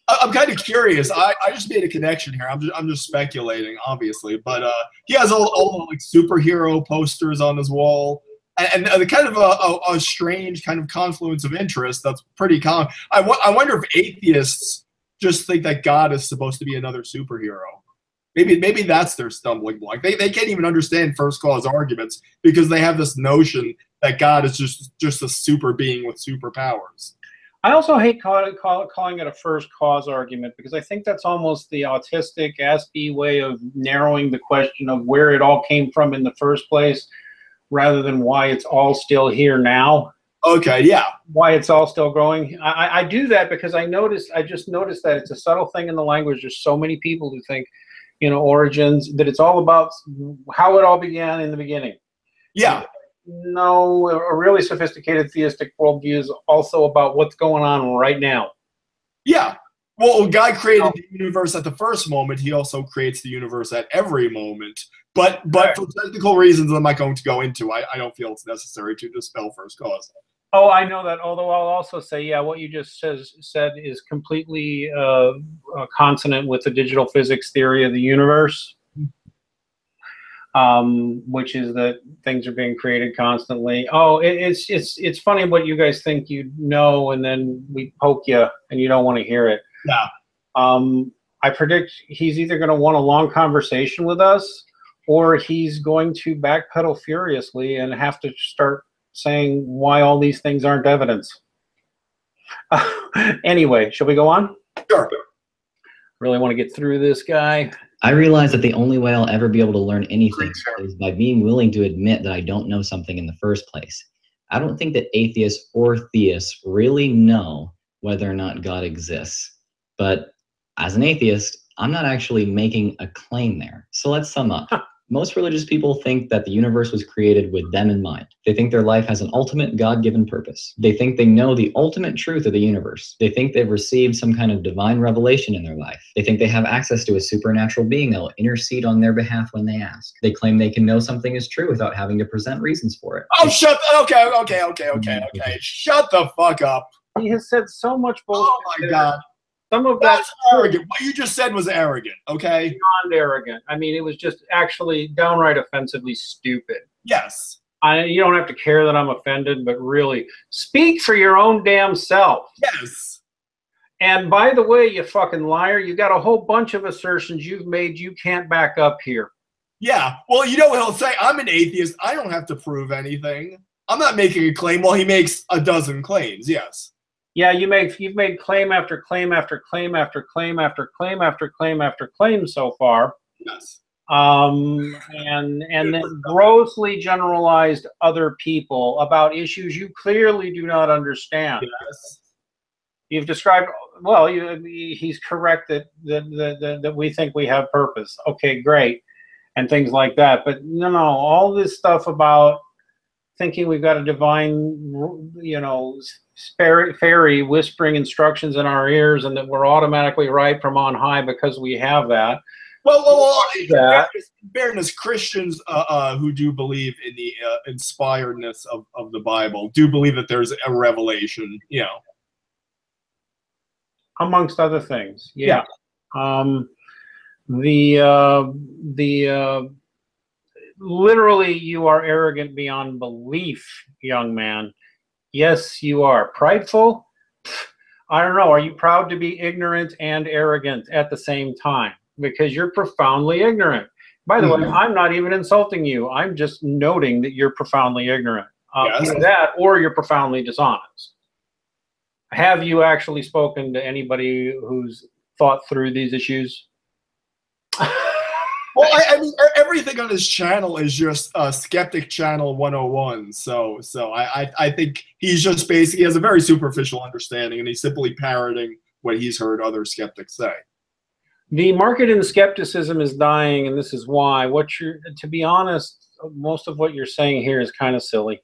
I'm kind of curious. I, I just made a connection here. I'm just, I'm just speculating, obviously. But uh, he has all, all like superhero posters on his wall. And, and kind of a, a, a strange kind of confluence of interest that's pretty common. I, I wonder if atheists just think that God is supposed to be another superhero. Maybe, maybe that's their stumbling block. They, they can't even understand first cause arguments because they have this notion that God is just just a super being with superpowers. I also hate call it, call it, calling it a first cause argument because I think that's almost the autistic Aspie way of narrowing the question of where it all came from in the first place, rather than why it's all still here now. Okay, yeah. Why it's all still growing. I, I do that because I noticed. I just noticed that it's a subtle thing in the language. There's so many people who think, you know, origins, that it's all about how it all began in the beginning. Yeah. No, a really sophisticated theistic worldview is also about what's going on right now. Yeah. Well, God created the universe at the first moment. He also creates the universe at every moment. But but for technical reasons I'm not going to go into, I, I don't feel it's necessary to dispel first cause. Oh, I know that, although I'll also say, yeah, what you just says, said is completely uh, uh, consonant with the digital physics theory of the universe. um, which is that things are being created constantly. Oh, it, it's it's it's funny what you guys think you know, and then we poke you, and you don't want to hear it. Yeah. Um, I predict he's either going to want a long conversation with us, or he's going to backpedal furiously and have to start saying why all these things aren't evidence. Uh, anyway, shall we go on? Sure. Really want to get through this guy. I realize that the only way I'll ever be able to learn anything is by being willing to admit that I don't know something in the first place. I don't think that atheists or theists really know whether or not God exists. But as an atheist, I'm not actually making a claim there. So let's sum up. Most religious people think that the universe was created with them in mind. They think their life has an ultimate God-given purpose. They think they know the ultimate truth of the universe. They think they've received some kind of divine revelation in their life. They think they have access to a supernatural being that will intercede on their behalf when they ask. They claim they can know something is true without having to present reasons for it. Oh, shut the, okay, okay, okay, okay, okay. Shut the fuck up. He has said so much bullshit. Oh my God. Some of that's that, arrogant. What you just said was arrogant, okay? Beyond arrogant. I mean, it was just actually downright offensively stupid. Yes. I, you don't have to care that I'm offended, but really, speak for your own damn self. Yes. And by the way, you fucking liar, you got a whole bunch of assertions you've made you can't back up here. Yeah. Well, you know what he'll say? I'm an atheist. I don't have to prove anything. I'm not making a claim. Well, he makes a dozen claims, yes. Yeah, you make, you've made claim after claim after claim after claim after claim after claim after claim so far. Yes. Um, and and then grossly generalized other people about issues you clearly do not understand. Yes. You've described, well, you, he's correct that, that, that, that we think we have purpose. Okay, great. And things like that. But no, no, all this stuff about thinking we've got a divine, you know, fairy whispering instructions in our ears and that we're automatically right from on high because we have that. Well, well, well in fairness, in fairness, Christians uh, uh, who do believe in the uh, inspiredness of, of the Bible do believe that there's a revelation, you know. Amongst other things, yeah. yeah. Um, the, uh, the, uh, literally, you are arrogant beyond belief, young man. Yes, you are. Prideful? I don't know. Are you proud to be ignorant and arrogant at the same time? Because you're profoundly ignorant. By the mm-hmm. way, I'm not even insulting you. I'm just noting that you're profoundly ignorant. Um, yes. Either that or you're profoundly dishonest. Have you actually spoken to anybody who's thought through these issues? Well, I, I mean, everything on his channel is just uh, Skeptic Channel one oh one. So, so I, I, I think he's just basically he has a very superficial understanding, and he's simply parroting what he's heard other skeptics say. The market in skepticism is dying, and this is why. What you're, to be honest, most of what you're saying here is kind of silly.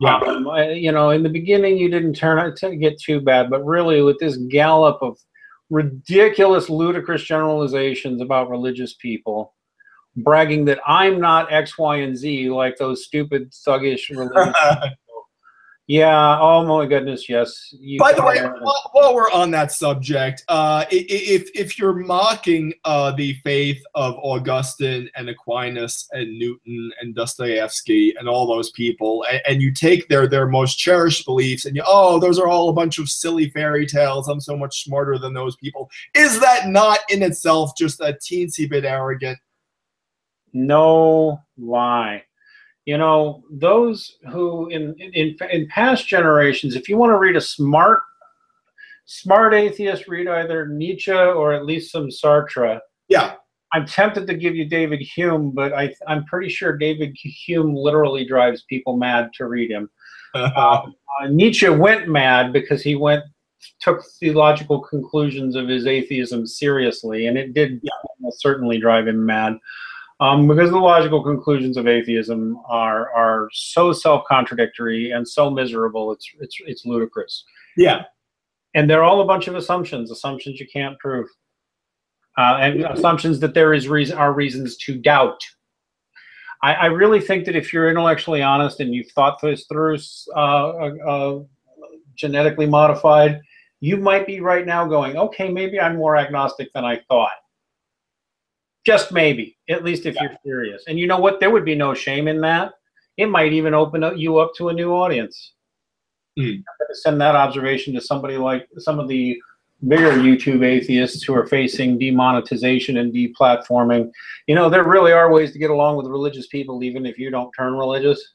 Yeah. Um, you know, in the beginning, you didn't turn out to get too bad, but really, with this gallop of ridiculous, ludicrous generalizations about religious people. Bragging that I'm not X, Y, and Z like those stupid thuggish religious people. Yeah. Oh my goodness. Yes. You By the way, while, while we're on that subject, uh, if if you're mocking uh, the faith of Augustine and Aquinas and Newton and Dostoevsky and all those people, and, and you take their their most cherished beliefs and you oh those are all a bunch of silly fairy tales. I'm so much smarter than those people. Is that not in itself just a teensy bit arrogant? No lie. You know, those who in, in in past generations, if you want to read a smart smart atheist, read either Nietzsche or at least some Sartre. Yeah. I'm tempted to give you David Hume, but I, I'm pretty sure David Hume literally drives people mad to read him. uh, Nietzsche went mad because he went took theological conclusions of his atheism seriously, and it did yeah. certainly drive him mad. Um, because the logical conclusions of atheism are are so self-contradictory and so miserable, it's it's it's ludicrous. Yeah, and they're all a bunch of assumptions, assumptions you can't prove, uh, and assumptions that there is reason are reasons to doubt. I, I really think that if you're intellectually honest and you've thought this through, uh, uh, genetically modified, you might be right now going, okay, maybe I'm more agnostic than I thought. Just maybe, at least if yeah. you're serious. And you know what? There would be no shame in that. It might even open up, you up to a new audience. Mm. I'm going to send that observation to somebody like some of the bigger YouTube atheists who are facing demonetization and deplatforming. You know, there really are ways to get along with religious people, even if you don't turn religious.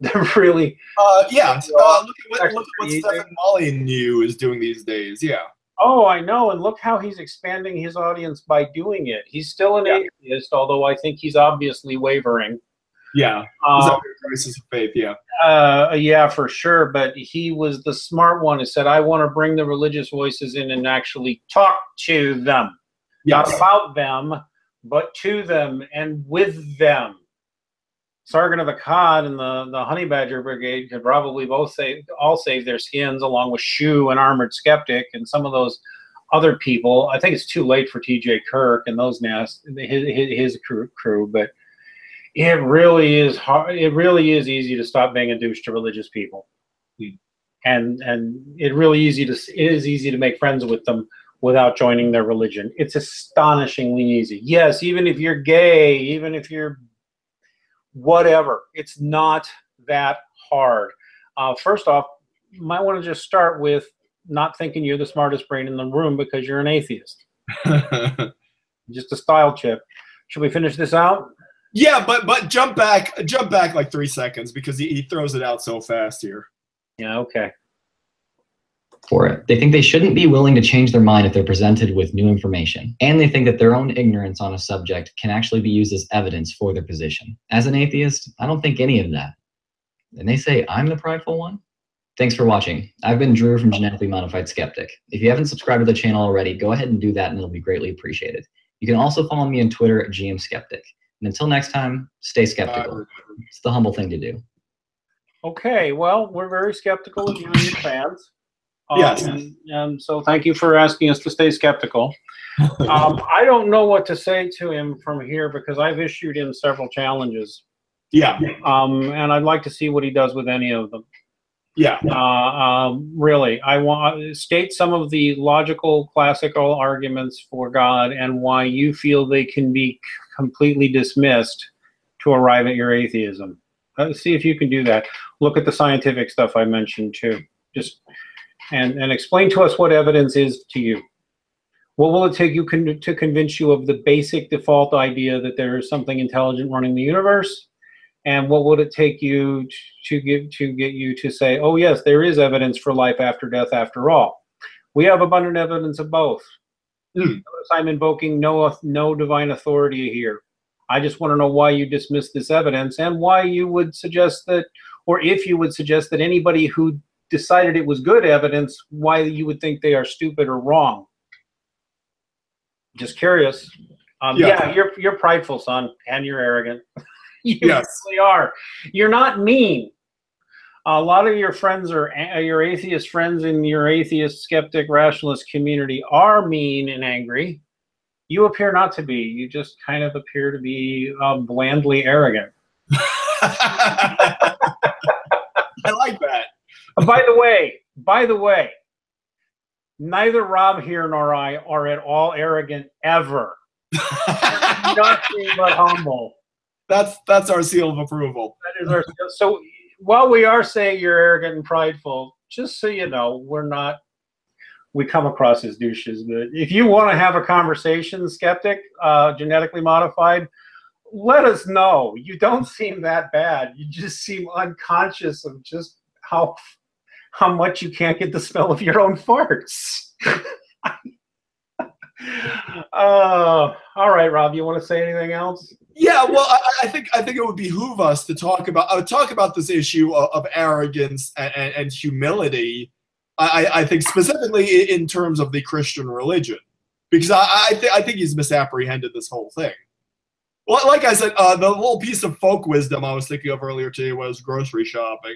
They're really... Uh, yeah, you know, uh, look, at what, look at what Stephen Molyneux is doing these days, yeah. Oh, I know, and look how he's expanding his audience by doing it. He's still an yeah. atheist, although I think he's obviously wavering. Yeah, um, crisis of faith, yeah. Uh, yeah, for sure, but he was the smart one who said, I want to bring the religious voices in and actually talk to them. Yes. Not about them, but to them and with them. Sargon of Akkad and the, the Honey Badger Brigade could probably both save, all save their skins, along with Shu and Armored Skeptic and some of those other people. I think it's too late for T J Kirk and those nast his, his crew, crew, but it really is hard. It really is easy to stop being a douche to religious people, mm. and and it really easy to it is easy to make friends with them without joining their religion. It's astonishingly easy. Yes, even if you're gay, even if you're whatever, it's not that hard. Uh, first off, you might want to just start with not thinking you're the smartest brain in the room because you're an atheist. Just a style tip. Should we finish this out? Yeah, but but jump back, jump back like three seconds because he, he throws it out so fast here. Yeah, okay. For it. They think they shouldn't be willing to change their mind if they're presented with new information. And they think that their own ignorance on a subject can actually be used as evidence for their position. As an atheist, I don't think any of that. And they say I'm the prideful one? Thanks for watching. I've been Drew from Genetically Modified Skeptic. If you haven't subscribed to the channel already, go ahead and do that and it'll be greatly appreciated. You can also follow me on Twitter at G M Skeptic. And until next time, stay skeptical. It's the humble thing to do. Okay, well, we're very skeptical of you and your fans. Um, yes. And, and so thank you for asking us to stay skeptical. Um, I don't know what to say to him from here because I've issued him several challenges. Yeah. Um, and I'd like to see what he does with any of them. Yeah. Uh, um, really, I want to state some of the logical, classical arguments for God and why you feel they can be completely dismissed to arrive at your atheism. Let's see if you can do that. Look at the scientific stuff I mentioned too. Just... And, and explain to us what evidence is to you. What will it take you con to convince you of the basic default idea that there is something intelligent running the universe? And what would it take you to give to get you to say, oh yes, there is evidence for life after death after all. We have abundant evidence of both. Mm. Notice I'm invoking no, no divine authority here. I just want to know why you dismiss this evidence and why you would suggest that, or if you would suggest that anybody who decided it was good evidence, why you would think they are stupid or wrong. Just curious. Um, yeah. yeah, you're you're prideful, son, and you're arrogant. you yes. really are. You're not mean. A lot of your friends are your atheist friends in your atheist, skeptic, rationalist community are mean and angry. You appear not to be. You just kind of appear to be uh, blandly arrogant. I like that. By the way, by the way, neither Rob here nor I are at all arrogant ever. Nothing but humble. That's that's our seal of approval. That is our seal. So while we are saying you're arrogant and prideful, just so you know, we're not. We come across as douches, but if you want to have a conversation, skeptic, uh, genetically modified, let us know. You don't seem that bad. You just seem unconscious of just how. How much you can't get the smell of your own farts. uh, all right, Rob, you want to say anything else? Yeah, well, I, I think I think it would behoove us to talk about uh, talk about this issue of, of arrogance and, and, and humility. I, I think specifically in terms of the Christian religion, because I I, th I think he's misapprehended this whole thing. Well, like I said, uh, the little piece of folk wisdom I was thinking of earlier today was grocery shopping.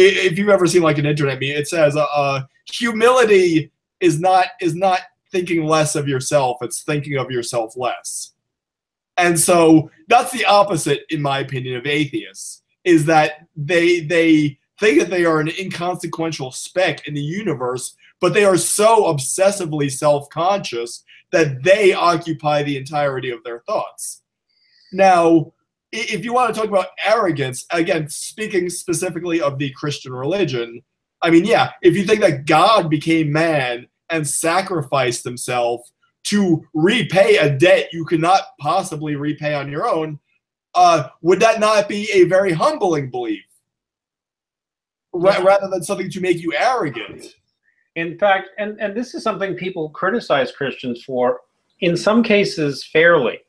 If you've ever seen like an internet meme, it says uh, uh, humility is not is not thinking less of yourself; it's thinking of yourself less. And so that's the opposite, in my opinion, of atheists: is that they they think that they are an inconsequential speck in the universe, but they are so obsessively self-conscious that they occupy the entirety of their thoughts. Now, if you want to talk about arrogance, again, speaking specifically of the Christian religion, I mean, yeah, if you think that God became man and sacrificed himself to repay a debt you could not possibly repay on your own, uh, would that not be a very humbling belief, ra- rather than something to make you arrogant? In fact, and, and this is something people criticize Christians for, in some cases fairly,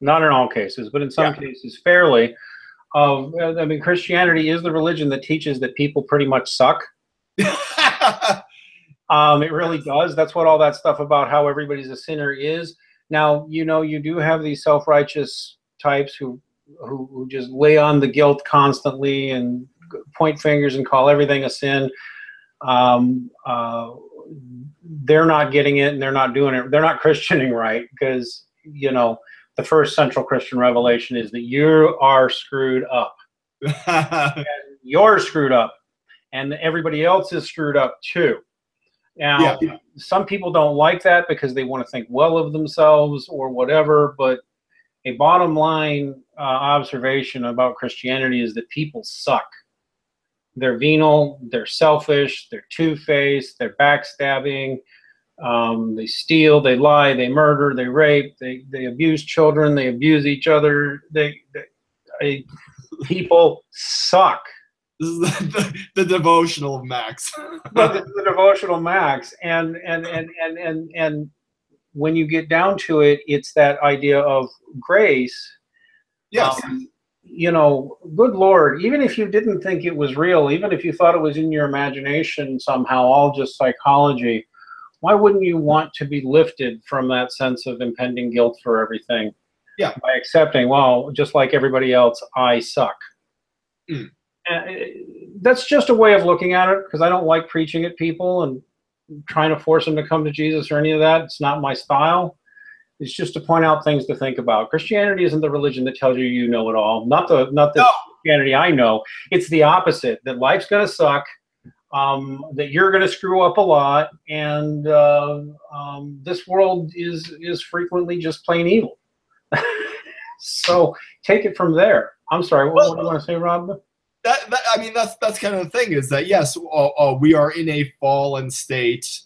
not in all cases, but in some yeah. cases fairly. Of, I mean, Christianity is the religion that teaches that people pretty much suck. um, it really does. That's what all that stuff about how everybody's a sinner is. Now, you know, you do have these self-righteous types who, who, who just lay on the guilt constantly and point fingers and call everything a sin. Um, uh, they're not getting it and they're not doing it. They're not Christianing right, because, you know, the first central Christian revelation is that you are screwed up. And you're screwed up and everybody else is screwed up too. Now, yeah. some people don't like that because they want to think well of themselves or whatever, but a bottom line uh, observation about Christianity is that people suck. They're venal, they're selfish, they're two-faced, they're backstabbing, um, they steal, they lie, they murder, they rape, they, they abuse children, they abuse each other. They, they, they people suck. This is the, the, the devotional of Max. But the, the devotional Max, and and, and and and and when you get down to it, it's that idea of grace. Yes. Um, you know, good Lord, even if you didn't think it was real, even if you thought it was in your imagination somehow, all just psychology, why wouldn't you want to be lifted from that sense of impending guilt for everything? Yeah. By accepting, well, just like everybody else, I suck. Mm. And that's just a way of looking at it, because I don't like preaching at people and trying to force them to come to Jesus or any of that. It's not my style. It's just to point out things to think about. Christianity isn't the religion that tells you you know it all. Not the not the no. Christianity I know. It's the opposite. That life's going to suck. Um, that you're going to screw up a lot, and uh, um, this world is is frequently just plain evil. So take it from there. I'm sorry. What, well, what do you want to say, Rob? That, that I mean, that's that's kind of the thing. Is that yes, uh, uh, we are in a fallen state.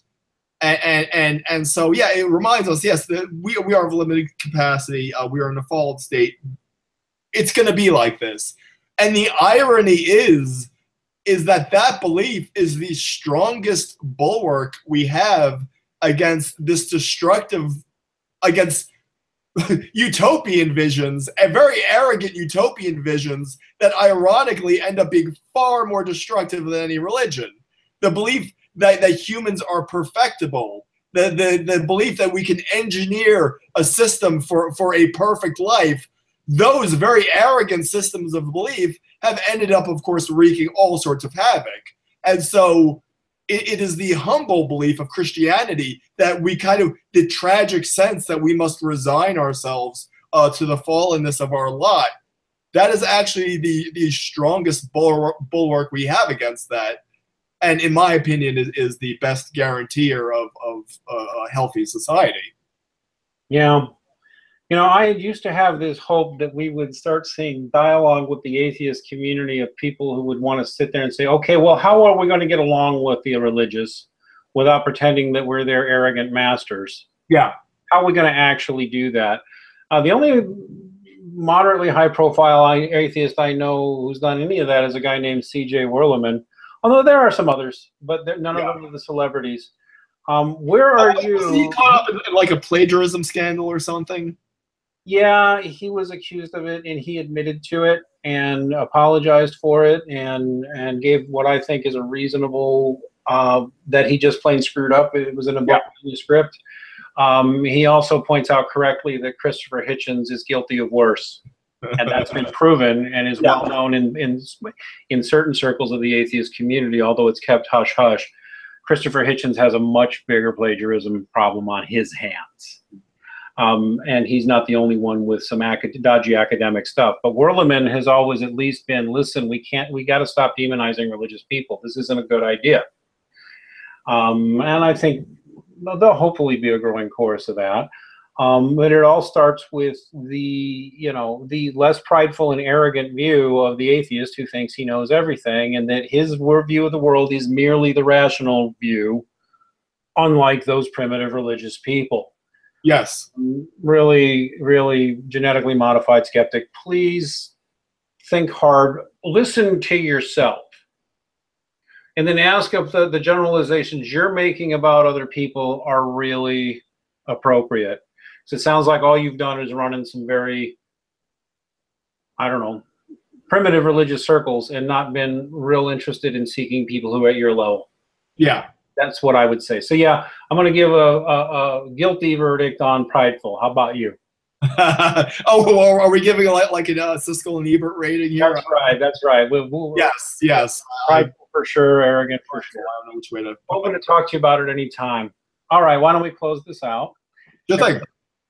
And, and and and so yeah, it reminds us yes that we we are of limited capacity. Uh, we are in a fallen state. It's going to be like this, and the irony is, is that that belief is the strongest bulwark we have against this destructive, against utopian visions, and very arrogant utopian visions that ironically end up being far more destructive than any religion. The belief That, that humans are perfectible, the, the, the belief that we can engineer a system for, for a perfect life, those very arrogant systems of belief have ended up, of course, wreaking all sorts of havoc. And so it, it is the humble belief of Christianity that we kind of, the tragic sense that we must resign ourselves uh, to the fallenness of our lot, that is actually the, the strongest bulwark, bulwark we have against that. And in my opinion, is, is the best guarantor of, of uh, a healthy society. Yeah. You know, I used to have this hope that we would start seeing dialogue with the atheist community of people who would want to sit there and say, okay, well, how are we going to get along with the religious without pretending that we're their arrogant masters? Yeah. How are we going to actually do that? Uh, the only moderately high-profile atheist I know who's done any of that is a guy named C J. Werleman. Although there are some others, but none yeah. of them are the celebrities. Um, where are uh, you? Was he caught up in, in like a plagiarism scandal or something? Yeah, he was accused of it, and he admitted to it and apologized for it, and and gave what I think is a reasonable uh, that he just plain screwed up. It was in a yeah. manuscript. Um, he also points out correctly that Christopher Hitchens is guilty of worse. And that's been proven and is well known in, in in certain circles of the atheist community, although it's kept hush-hush. Christopher Hitchens has a much bigger plagiarism problem on his hands. Um, and he's not the only one with some acad- dodgy academic stuff. But Werleman has always at least been, listen, we can't, we got to stop demonizing religious people. This isn't a good idea. Um, and I think there'll hopefully be a growing chorus of that. Um, but it all starts with the, you know, the less prideful and arrogant view of the atheist who thinks he knows everything, and that his view of the world is merely the rational view, unlike those primitive religious people. Yes. Really, really genetically modified skeptic, please think hard, listen to yourself, and then ask if the, the generalizations you're making about other people are really appropriate. So it sounds like all you've done is run in some very, I don't know, primitive religious circles and not been real interested in seeking people who are at your level. Yeah. That's what I would say. So yeah, I'm going to give a, a, a guilty verdict on prideful. How about you? Oh, well, are we giving like, like a uh, Siskel and Ebert rating here? That's right. That's right. We'll, we'll, yes, yes. Prideful for sure, arrogant for sure. I don't know which way to. Open to talk to you about it any time. All right. Why don't we close this out? Good thing.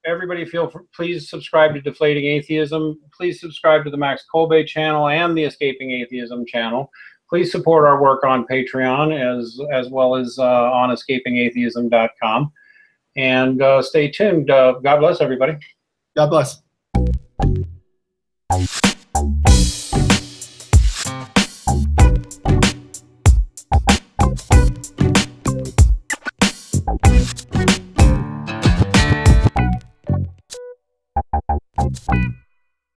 Everybody feel free, please subscribe to Deflating Atheism. Please subscribe to the Max Kolbe channel and the Escaping Atheism channel. Please support our work on Patreon as as well as uh, on escaping atheism dot com. And uh, stay tuned. Uh, God bless everybody. God bless. Thank you.